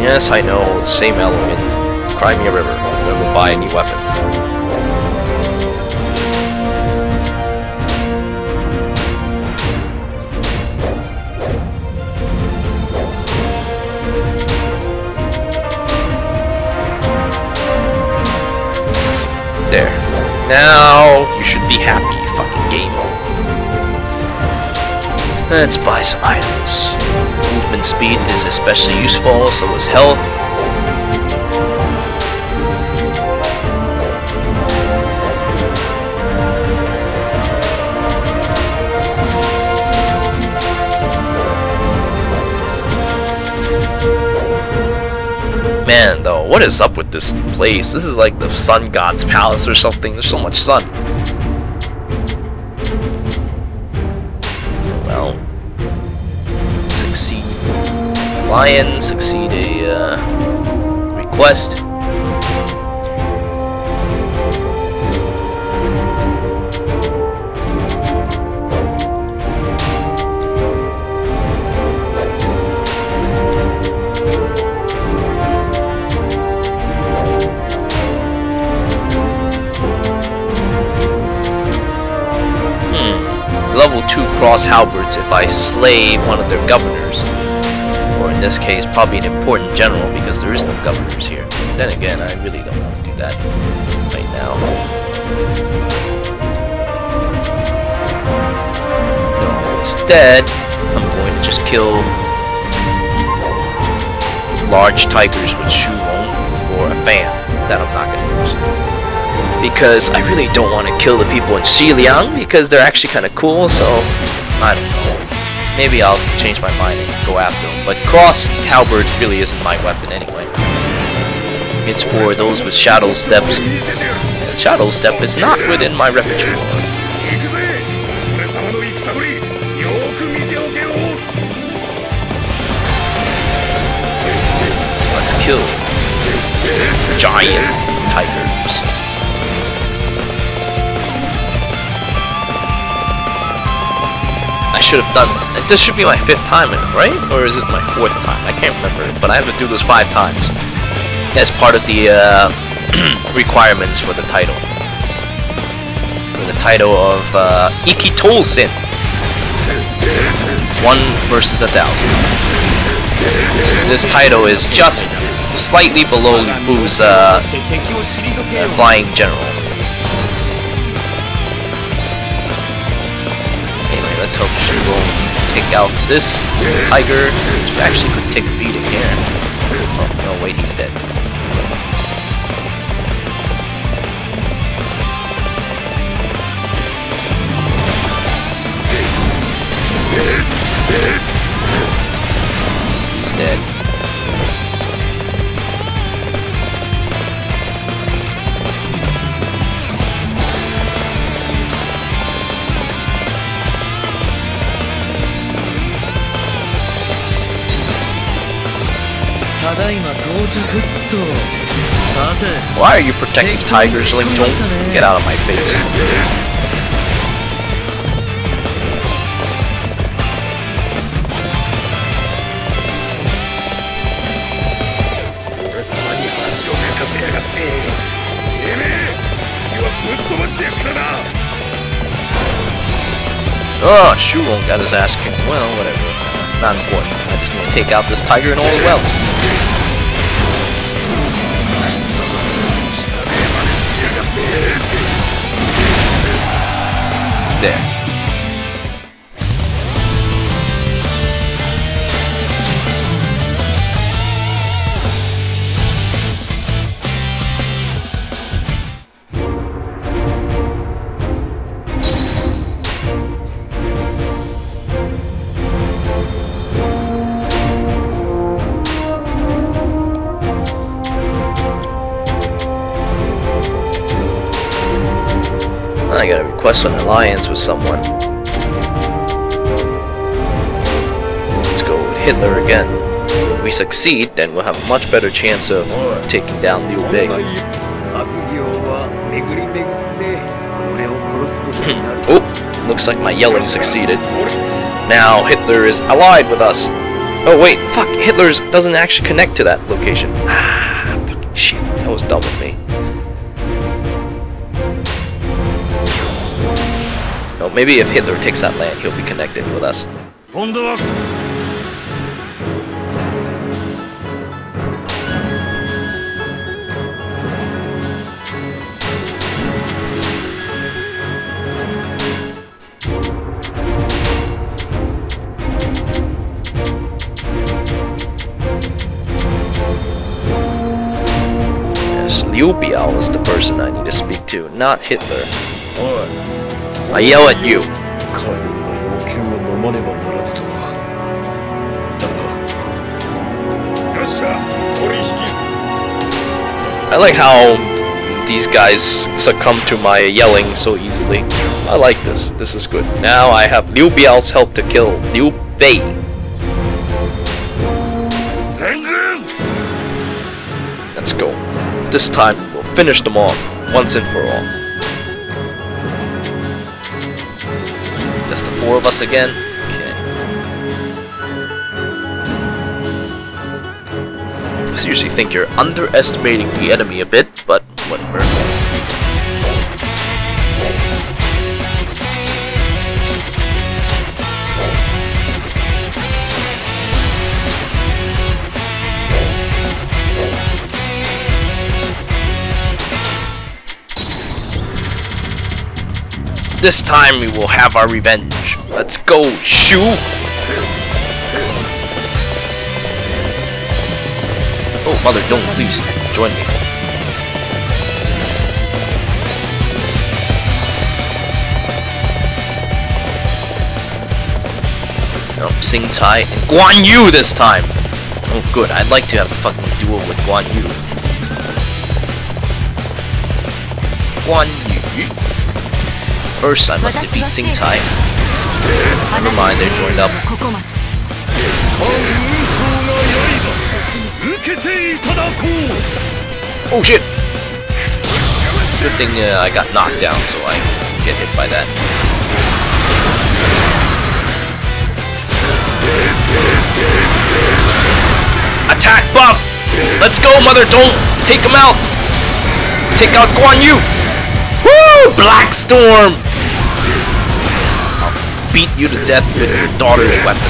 Yes, I know, same element. Crimea River, never buy a new weapon. There. Now you should be happy, fucking game. Let's buy some items. Movement speed is especially useful, so is health. Man, though, what is up with this place? This is like the Sun God's Palace or something. There's so much sun. Well, succeed. Lion, succeed a uh, request. Hmm. Level two cross halberds if I slay one of their governors. In this case, probably an important general because there is no governors here. Then again, I really don't want to do that right now. No, instead, I'm going to just kill large tigers with Shu Rong for a fan that I'm not going to use. Because I really don't want to kill the people in Xi Liang because they're actually kind of cool, so I don't know. Maybe I'll change my mind and go after him, but cross halberd really isn't my weapon anyway. It's for those with shadow steps, and shadow step is not within my repertoire. Let's kill giant tigers. Should have done it. This should be my fifth time in it, right? Or is it my fourth time? I can't remember it, but I have to do this five times as part of the uh, requirements for the title. For the title of uh, Ikitol Sin. One versus a thousand. This title is just slightly below Lu Bu's uh, flying general. Let's hope she will take out this tiger, which actually could take a beating here. Oh, no, wait, he's dead. He's dead. Why are you protecting tigers, Ling Tong? Get out of my face. Oh, Shu Rong got his ass kicked. Well, whatever. Not important. I just need to take out this tiger and all the well. There. I gotta request an alliance with someone. Let's go with Hitler again. If we succeed, then we'll have a much better chance of taking down Liu Bei. Oh, looks like my yelling succeeded. Now Hitler is allied with us. Oh wait, fuck, Hitler doesn't actually connect to that location. Ah, fucking shit, that was dumb of me. No, maybe if Hitler takes that land, he'll be connected with us. Yes, Liu Biao is the person I need to speak to, not Hitler. I yell at you. I like how these guys succumb to my yelling so easily. I like this. This is good. Now I have Liu Biao's help to kill Liu Bei. Let's go. This time we'll finish them off once and for all. Just the four of us again? Okay. I seriously think you're underestimating the enemy a bit, but whatever. This time we will have our revenge. Let's go, Shu! Oh, mother, don't, please, join me. Oh, Xing Cai and Guan Yu this time! Oh, good, I'd like to have a fucking duel with Guan Yu. Guan Yu? First, I must defeat Xing Cai. Never mind, they're joined up. Oh shit! Good thing uh, I got knocked down, so I get hit by that. Attack buff! Let's go, mother! Don't take him out! Take out Guan Yu! Woo! Black Storm! Beat you to death with your daughter's weapon.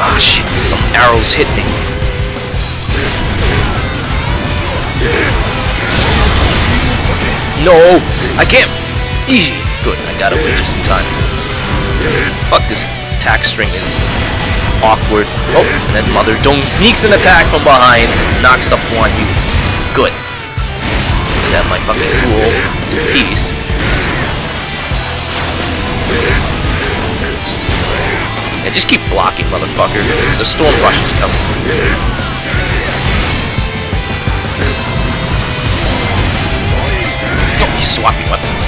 Ah shit, some arrows hit me. No, I can't. Easy. Good, I got away just in time. Fuck, this attack string is awkward. Oh, and then Mother Dong sneaks an attack from behind and knocks up Guan Yu. Good. That my fucking cool piece. And yeah, just keep blocking, motherfucker. The storm rush is coming. No, he's swapping weapons.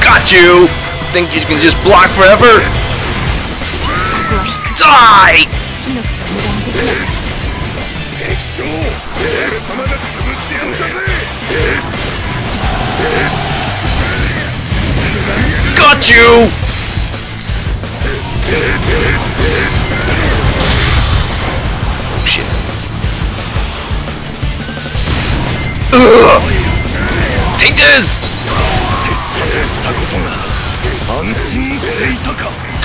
Got you! Think you can just block forever? Die! Got you! Oh shit. Ugh. Take this!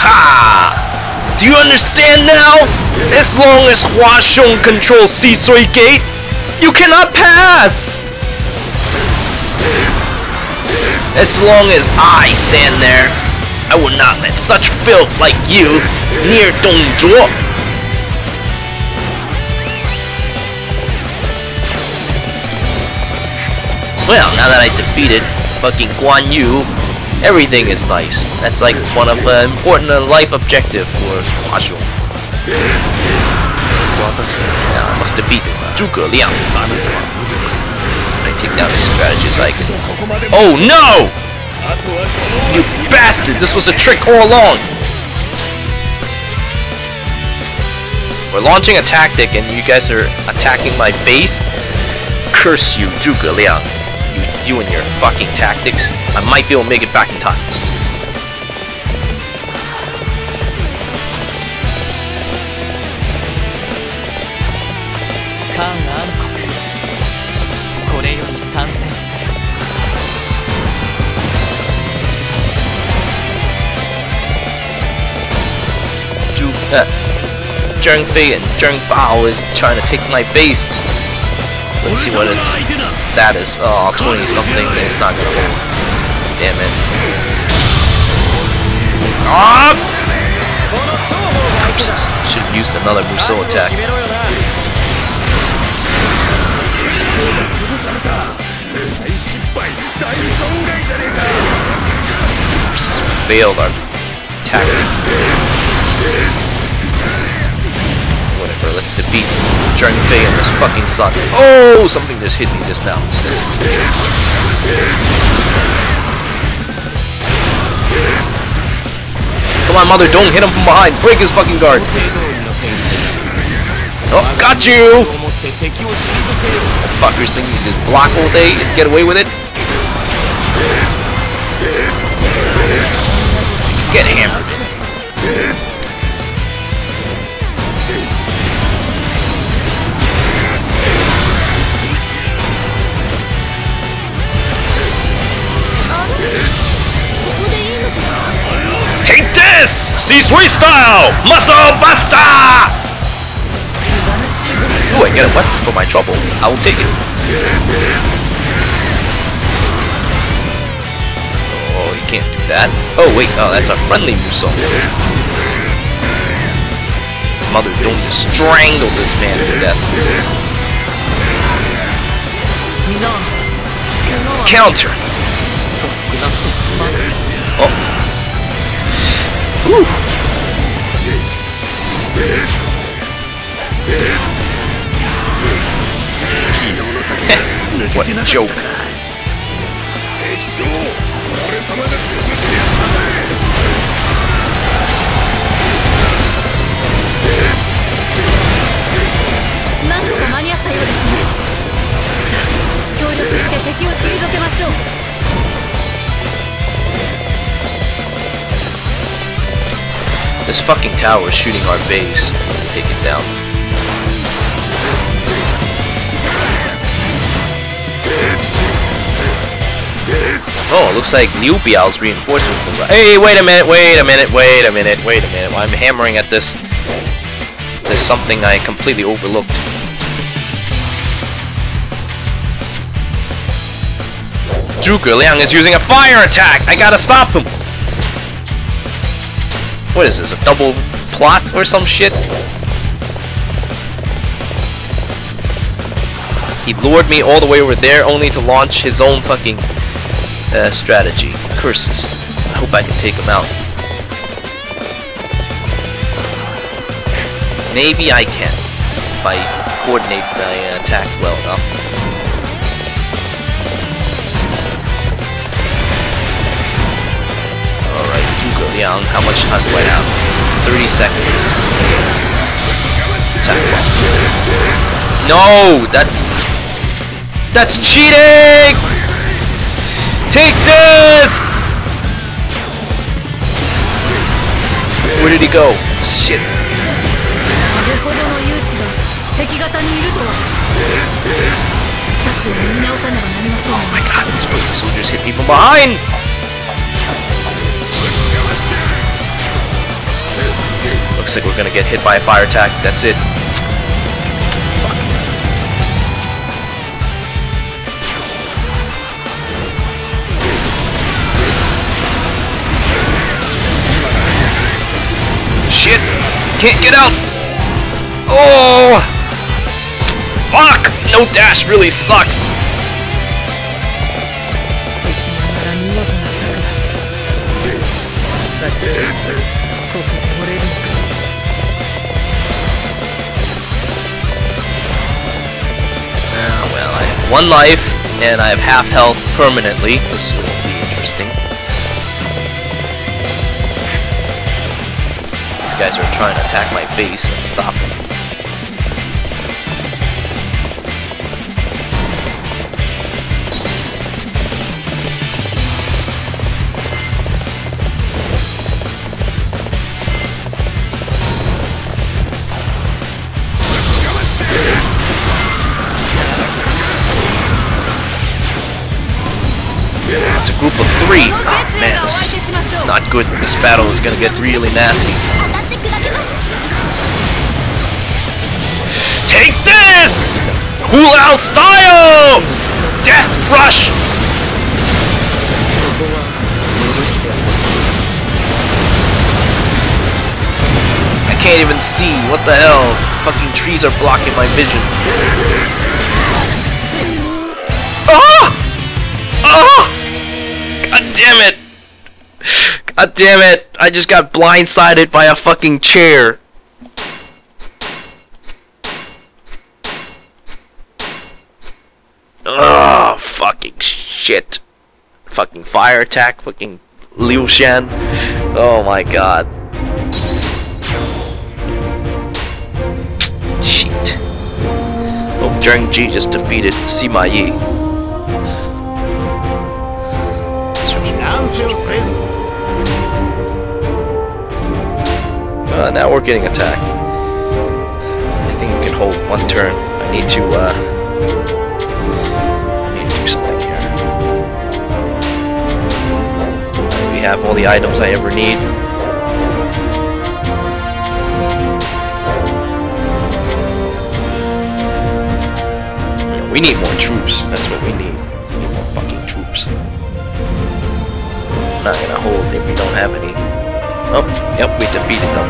Ha! Do you understand now? As long as Hua Xiong controls Sishui Gate, you cannot pass! As long as I stand there, I will not let such filth like you near Dong Zhuo. Well, now that I defeated fucking Guan Yu, everything is nice. That's like one of the important life objective for Hua Xiong. Now I must defeat Zhuge Liang. I take down his strategies I can. Oh no! You bastard! This was a trick all along! We're launching a tactic and you guys are attacking my base? Curse you, Zhuge Liang. You, you and your fucking tactics. I might be able to make it back in time. Zhuge... Uh, Zhang Fei and Zhang Bao is trying to take my base. Let's see what its status. Oh, twenty something. It's not gonna work. Damn it. Ah! Curses. Should have used another Musou attack. Curses failed our tactic. Let's defeat Zhang Fei and his fucking son. Oh, something just hit me just now. Come on, mother, don't hit him from behind. Break his fucking guard. Oh, got you! The fuckers think you just block all day and get away with it? Get hammered. Take this! Sishui style! Musou Basta! Ooh, I get a weapon for my trouble. I will take it. Oh, you can't do that. Oh, wait. Oh, that's a friendly Musou. Mother, don't just strangle this man to death. Counter! Oh. Whew. What a joke. This fucking tower is shooting our base. Let's take it down. Oh, looks like Liu Biao's reinforcements. Hey, wait a minute, wait a minute, wait a minute, wait a minute. I'm hammering at this. There's something I completely overlooked. Zhuge Liang is using a fire attack! I gotta stop him! What is this, a double plot or some shit? He lured me all the way over there only to launch his own fucking uh, strategy. Curses. I hope I can take him out. Maybe I can, if I coordinate my uh, attack well enough. Zhuge Liang, how much time do I have? thirty seconds. Attack block. No! That's... That's cheating! Take this! Where did he go? Shit. Oh my god, these fucking soldiers hit me from behind! Looks like we're gonna get hit by a fire attack. That's it. Fuck. Shit! Can't get out! Oh! Fuck! No dash really sucks! Ah, well, I have one life, and I have half health permanently. This will be interesting. These guys are trying to attack my base and stop them. Group of three. Oh man, this is not good. This battle is gonna get really nasty. Take this! Hulao style! Death rush! I can't even see. What the hell? Fucking trees are blocking my vision. Ah! Ah! God damn it! God damn it! I just got blindsided by a fucking chair. Oh, fucking shit! Fucking fire attack! Fucking Liu Shan! Oh my god! Shit! Oh, Zhang Ji just defeated Sima Yi. Uh, now we're getting attacked. I think we can hold one turn. I need to, uh... I need to do something here. We have all the items I ever need. Yeah, we need more troops. That's what we need. We need more fucking troops. Not gonna hold if we don't have any. Oh, yep, we defeated them.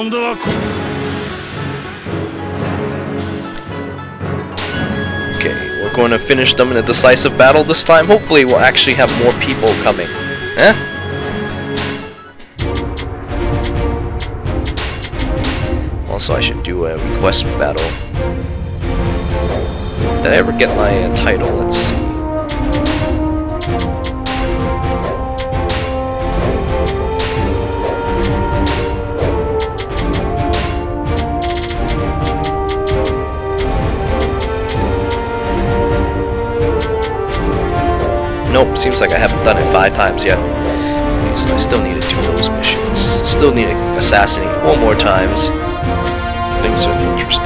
Okay, we're going to finish them in a decisive battle this time. Hopefully, we'll actually have more people coming. Eh? So I should do a request battle. Did I ever get my uh, title? Let's see. Nope, seems like I haven't done it five times yet. Okay, so I still need to do those missions. Still need to assassinate four more times. Things are interesting.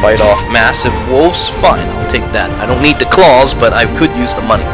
Fight off massive wolves? Fine, I'll take that. I don't need the claws, but I could use the money.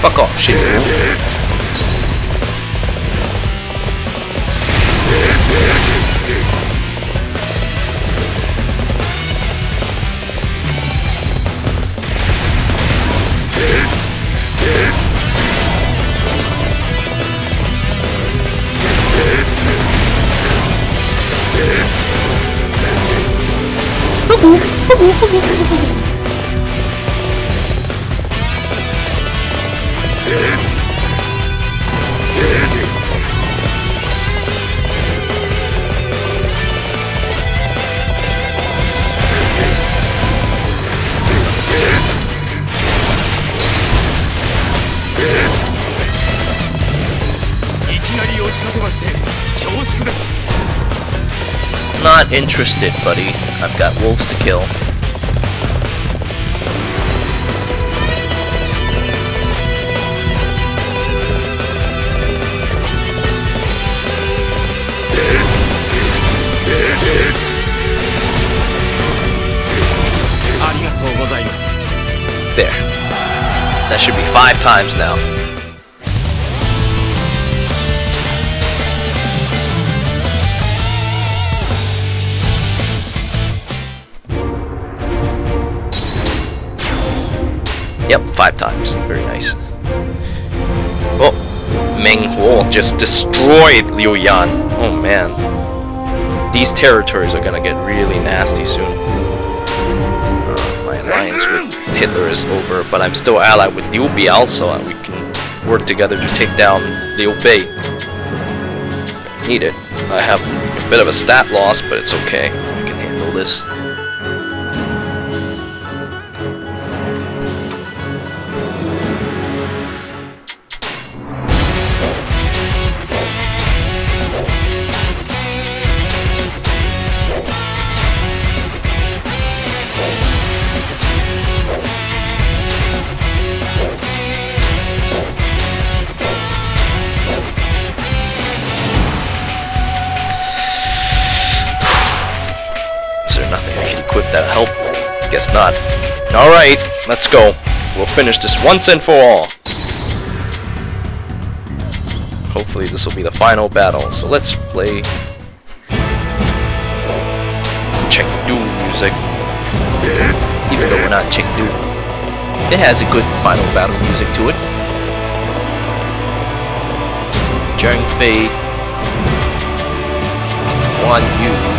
Fuck off, shit. Dead. not interested, buddy. I've got wolves to kill. There. That should be five times now. Yep, five times. Very nice. Well, Meng Huo just destroyed Liu Yan. Oh man. These territories are gonna get really nasty soon. Uh, my alliance with Hitler is over, but I'm still allied with Liu Biao, so we can work together to take down Liu Bei. I need it. I have a bit of a stat loss, but it's okay. I can handle this. Guess not. Alright, let's go. We'll finish this once and for all. Hopefully this will be the final battle. So let's play Chengdu music. Even though we're not Chengdu, it has a good final battle music to it. Zhang Fei, Guan Yu.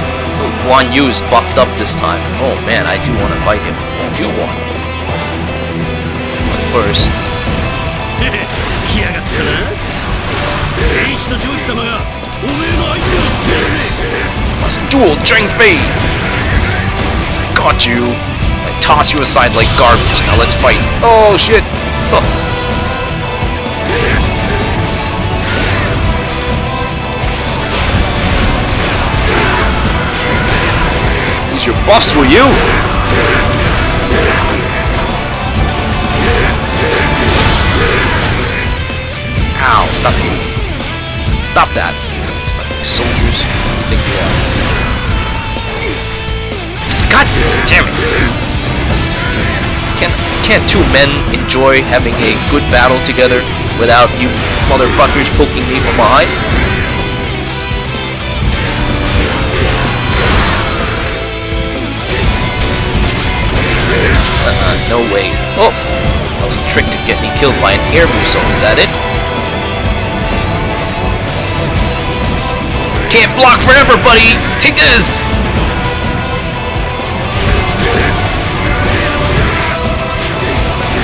Guan Yu is buffed up this time. Oh man, I do want to fight him. I do want. But first. Must duel Zhang Fei! Got you! I toss you aside like garbage. Now let's fight. Oh shit! Huh. Your buffs, will you? Ow, stop you. Stop that. Soldiers, you think they are. God damn it. Can't, can't two men enjoy having a good battle together without you motherfuckers poking me from behind? Uh-uh, no way. Oh! That was a trick to get me killed by an air missile, is that it? Can't block forever, buddy! Take this!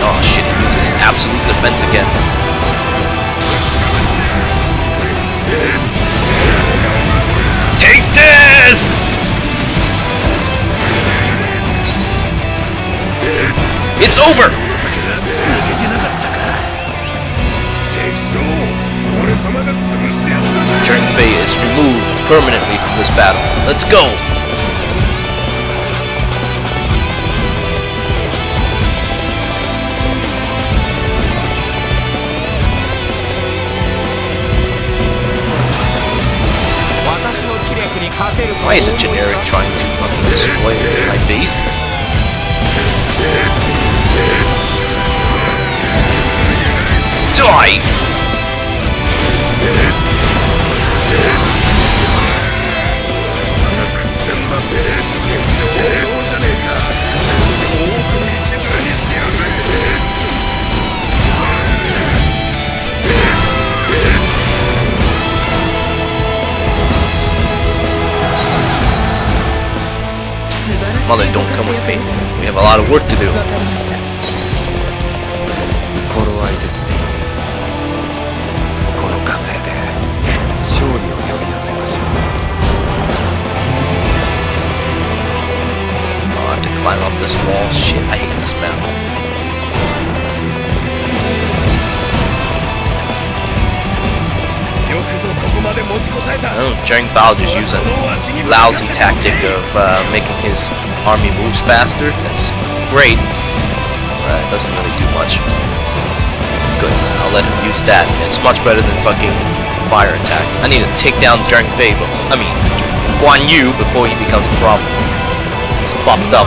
Oh shit, he uses absolute defense again. Take this! It's over! Zhang Fei is removed permanently from this battle. Let's go! Why is a generic trying to fucking destroy my base? Die! Mother, don't come with me. We have a lot of work to do. Climb up this wall. Shit, I hate this battle. Oh, Zhang Bao just used a lousy tactic of uh, making his army moves faster. That's great, but it doesn't really do much. Good, I'll let him use that. It's much better than fucking fire attack. I need to take down Zhang Fei, but, I mean, Guan Yu before he becomes a problem. He's buffed up.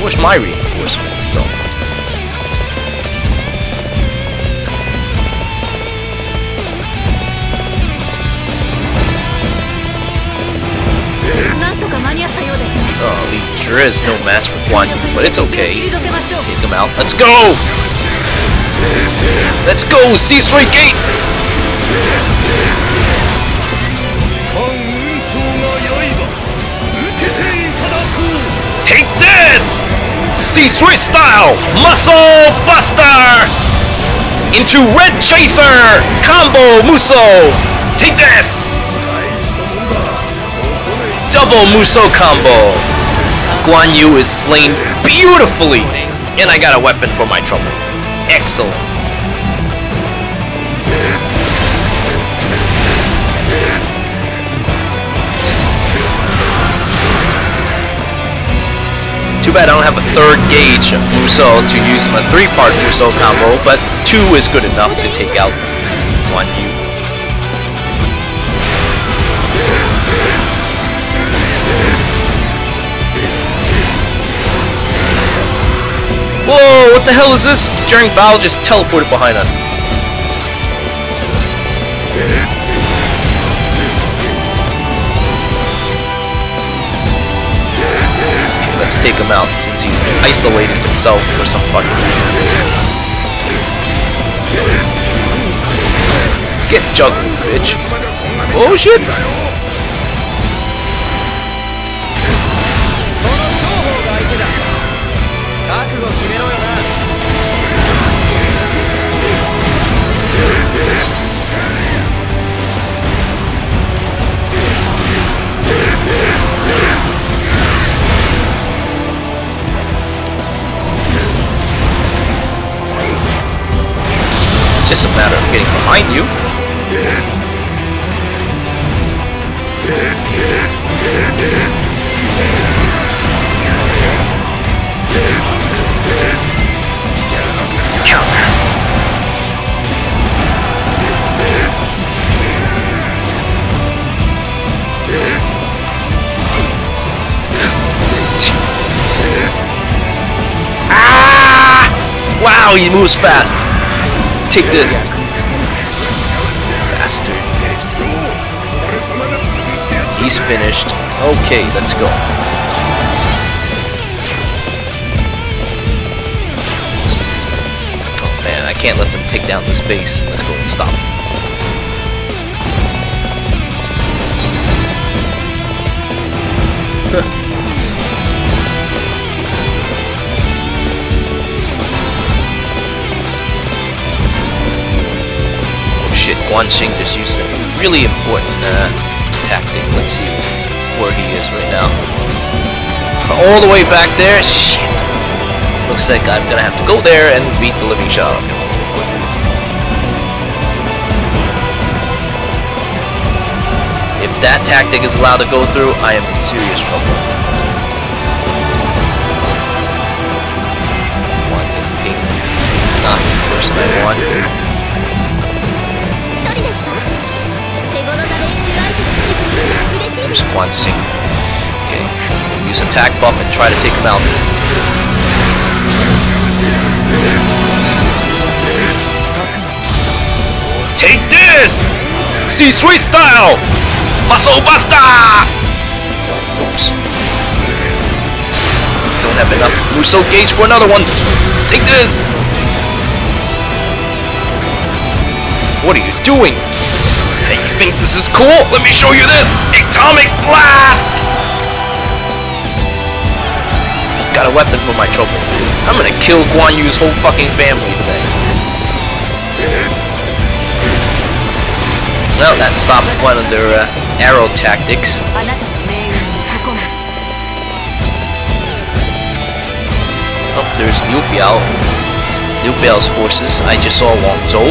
Where's my reinforcements, though? Oh, he sure is no match for Guan Yu, but it's okay. Take him out. Let's go! Let's go, Sishui Gate! Take this! Sishui style! Muscle Buster! Into Red Chaser! Combo Musou! Take this! Double Musou combo! Guan Yu is slain beautifully! And I got a weapon for my trouble. Excellent. Too bad I don't have a third gauge of Musou to use my three-part Musou combo, but two is good enough to take out Guan Yu. Whoa, what the hell is this? Zhang Bao just teleported behind us. Okay, let's take him out since he's isolated himself for some fucking reason. Get juggled, bitch. Oh shit! It's just a matter of getting behind you. Counter. Ah! Wow, he moves fast. Take this. Bastard. He's finished. Okay, let's go. Oh man, I can't let them take down this base. Let's go and stop him. Guan Xing just used a really important uh, tactic. Let's see where he is right now. All the way back there. Shit. Looks like I'm gonna have to go there and beat the living shot. If that tactic is allowed to go through, I am in serious trouble. Guan Yinping, not the person I want. Here's Guan Xing. Okay, we'll use attack buff and try to take him out. Take this! Sishui style! Muscle Buster! Oops. Don't have enough Musou gauge for another one. Take this! What are you doing? Hey, you think this is cool? Let me show you this! Atomic Blast! Got a weapon for my trouble. I'm gonna kill Guan Yu's whole fucking family today. Well, that stopped one of their uh, arrow tactics. Oh, there's Liu Biao, Liu Biao's forces. I just saw Wang Zhou.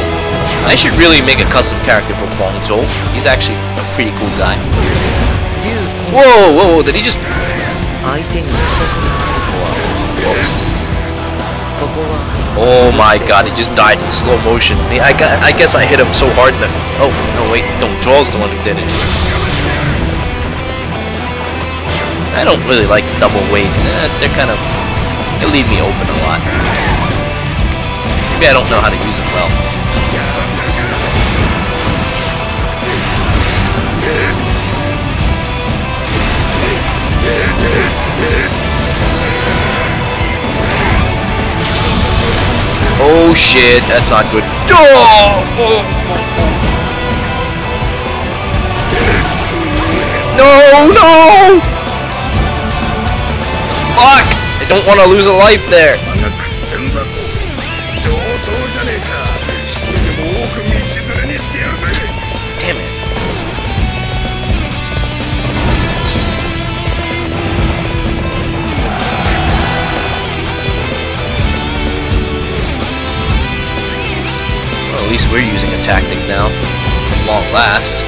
I should really make a custom character for Wang Zhou. He's actually a pretty cool guy. Whoa, whoa, whoa, did he just... Oh my god, he just died in slow motion. I, I, I guess I hit him so hard that... Oh, no wait, Dong Zhuo's the one who did it. I don't really like double weights, eh, they're kind of, they leave me open a lot. Maybe I don't know how to use them well. Oh shit, that's not good. No, no! Fuck! I don't want to lose a life there! Damn it. Well, at least we're using a tactic now. At long last.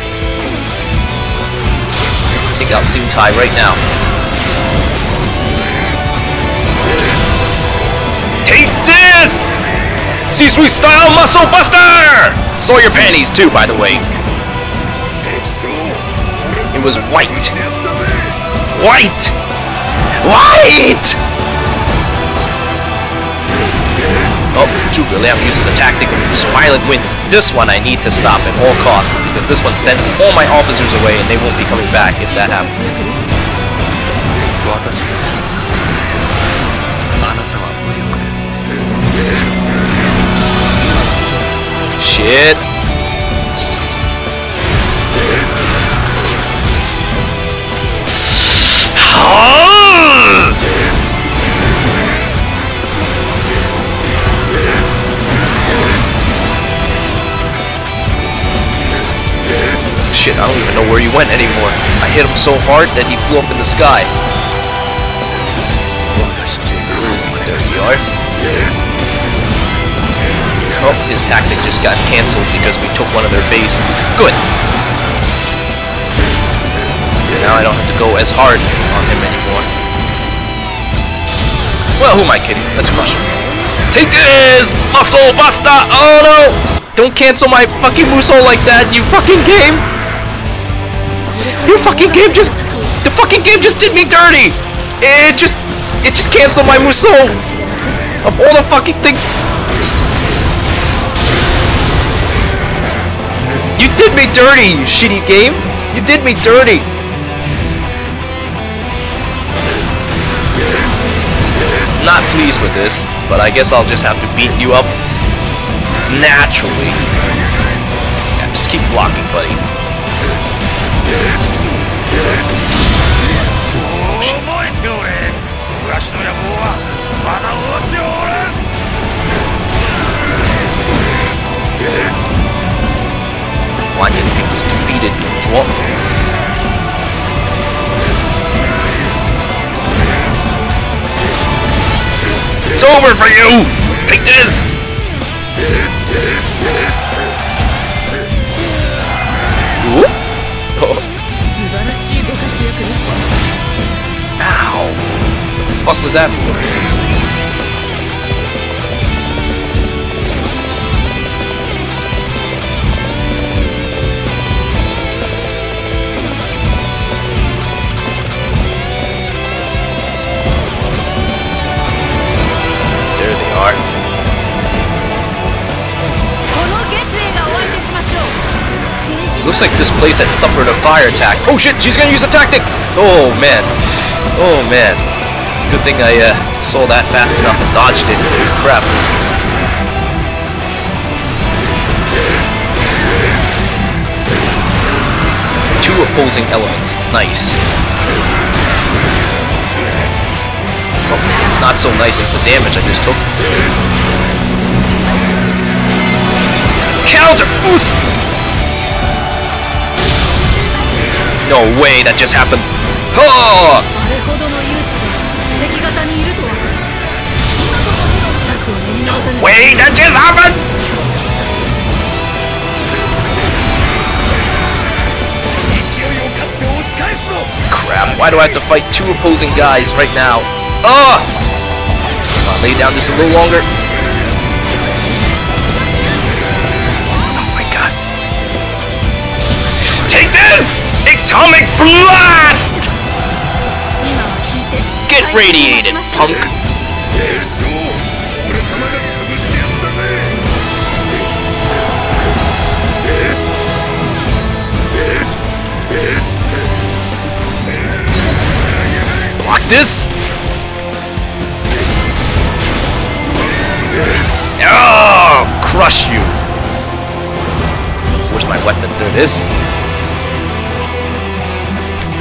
Take out Xing Cai right now. Take this! Sishui style muscle buster! Saw your panties too, by the way. It was white. White! White! Oh, Zhuge Liang uses a tactic of violent winds. This one I need to stop at all costs, because this one sends all my officers away and they won't be coming back if that happens. Shit. Shit, I don't even know where he went anymore. I hit him so hard that he flew up in the sky. There we are. Oh, his tactic just got cancelled because we took one of their base. Good! Now I don't have to go as hard on him anymore. Well, who am I kidding? Let's crush him. Take this! Muscle Buster! Oh no! Don't cancel my fucking Musou like that, you fucking game! Your fucking game just... The fucking game just did me dirty! It just... It just canceled my Musou! Of all the fucking things... You did me dirty, you shitty game! You did me dirty! I'm not pleased with this, but I guess I'll just have to beat you up... naturally. Yeah, just keep blocking, buddy. Oh, shit. Guan Yinping was defeated. Zhuo. It's over for you! Take this! Whoop. Oh. Ow! What the fuck was that for? There they are. Looks like this place had suffered a fire attack. Oh shit, she's gonna use a tactic! Oh man. Oh man. Good thing I uh, saw that fast enough and dodged it. Crap. Two opposing elements. Nice. Oh, not so nice as the damage I just took. Counter! Oof! No way, that just happened. Oh! Wait, that just happened! Crap, why do I have to fight two opposing guys right now? Ugh! I'll lay down just a little longer. Oh my god. Take this! Atomic Blast! Get radiated, punk! Block this! Oh, crush you! Where's my weapon through this?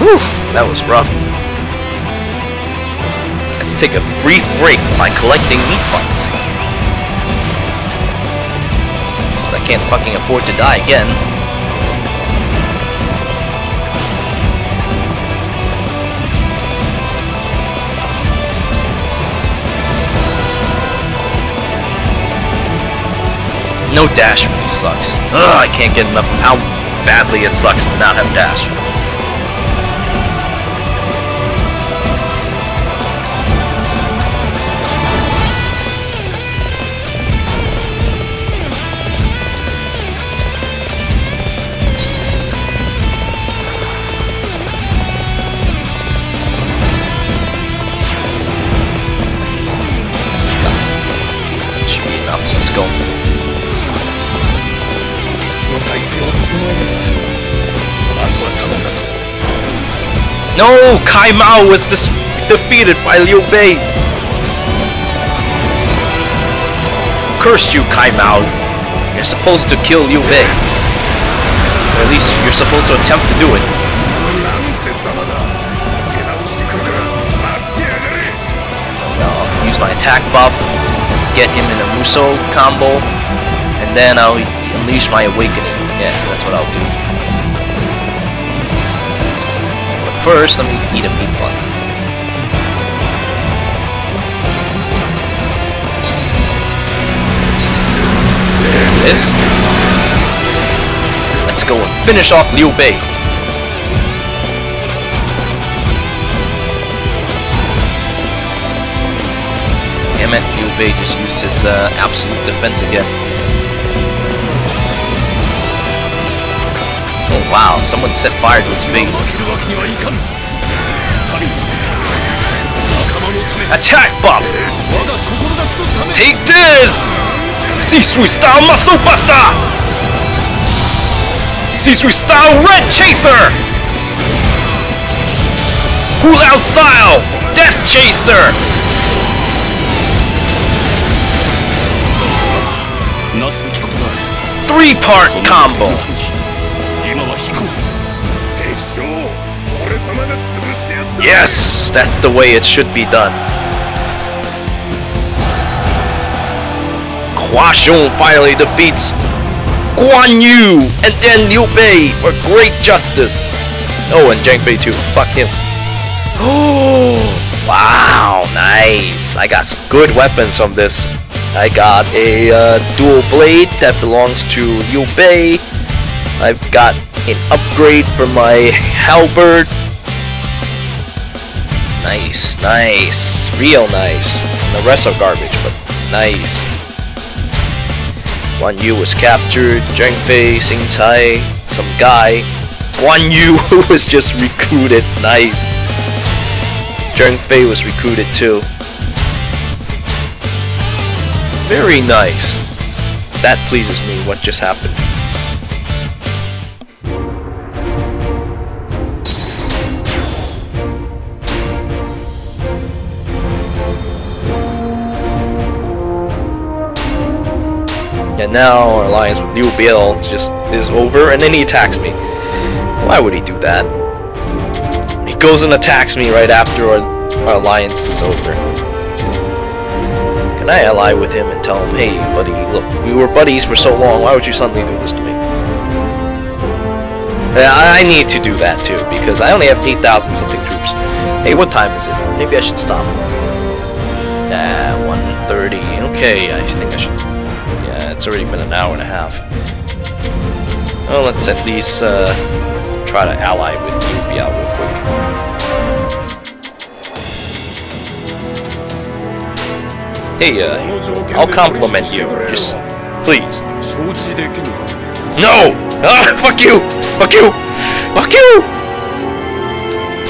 Whew, that was rough. Let's take a brief break by collecting meat bugs. Since I can't fucking afford to die again. No dash really sucks. Ugh, I can't get enough of how badly it sucks to not have dash. No! Cai Mao was defeated by Liu Bei! Cursed you, Cai Mao! You're supposed to kill Liu Bei. Or at least you're supposed to attempt to do it. I'll use my attack buff, get him in a Musou combo, and then I'll unleash my awakening. Yes, that's what I'll do. First, let me eat a meat bun. This. Let's go and finish off Liu Bei. Damn it, Liu Bei just used his uh, absolute defense again. Oh wow, someone set fire to his face. Attack buff! Take this! Sishui style muscle buster! Sishui style red chaser! Hulao style death chaser! Three part combo! Yes, that's the way it should be done. Hua Xiong finally defeats Guan Yu and then Liu Bei for great justice. Oh, and Zhang Fei too. Fuck him. Oh, wow, nice. I got some good weapons from this. I got a uh, dual blade that belongs to Liu Bei. I've got an upgrade for my halberd. Nice, nice, real nice. The rest are garbage, but nice. Guan Yu was captured, Zhang Fei, Xing Cai, some guy. Guan Yu was just recruited, nice. Zhang Fei was recruited too. Very nice. That pleases me, what just happened. And now our alliance with Liu Biao just is over, and then he attacks me. Why would he do that? He goes and attacks me right after our, our alliance is over. Can I ally with him and tell him, hey buddy, look, we were buddies for so long, why would you suddenly do this to me? Yeah, I need to do that too, because I only have eight thousand something troops. Hey, what time is it? Maybe I should stop. Ah, one thirty, you know? Okay, I think I should... Yeah, it's already been an hour and a half. Well, let's at least uh, try to ally with Liu Biao real quick. Hey, uh, I'll compliment you. Just... please. No! Ah, fuck you! Fuck you! Fuck you!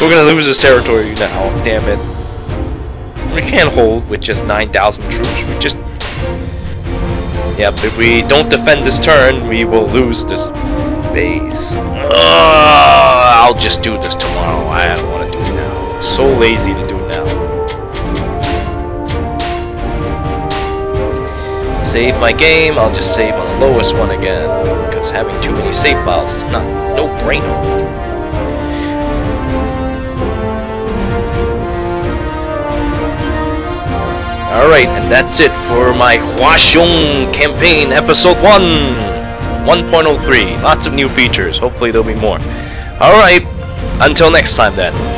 We're gonna lose this territory now, damn it. We can't hold with just nine thousand troops, we just... yeah, but if we don't defend this turn, we will lose this base. Uh, I'll just do this tomorrow, I don't want to do it now. It's so lazy to do it now. Save my game, I'll just save on the lowest one again, because having too many save files is not no-brainer. Alright, and that's it for my Hua Xiong campaign, episode one! one point oh three, lots of new features, hopefully there'll be more. Alright, until next time then.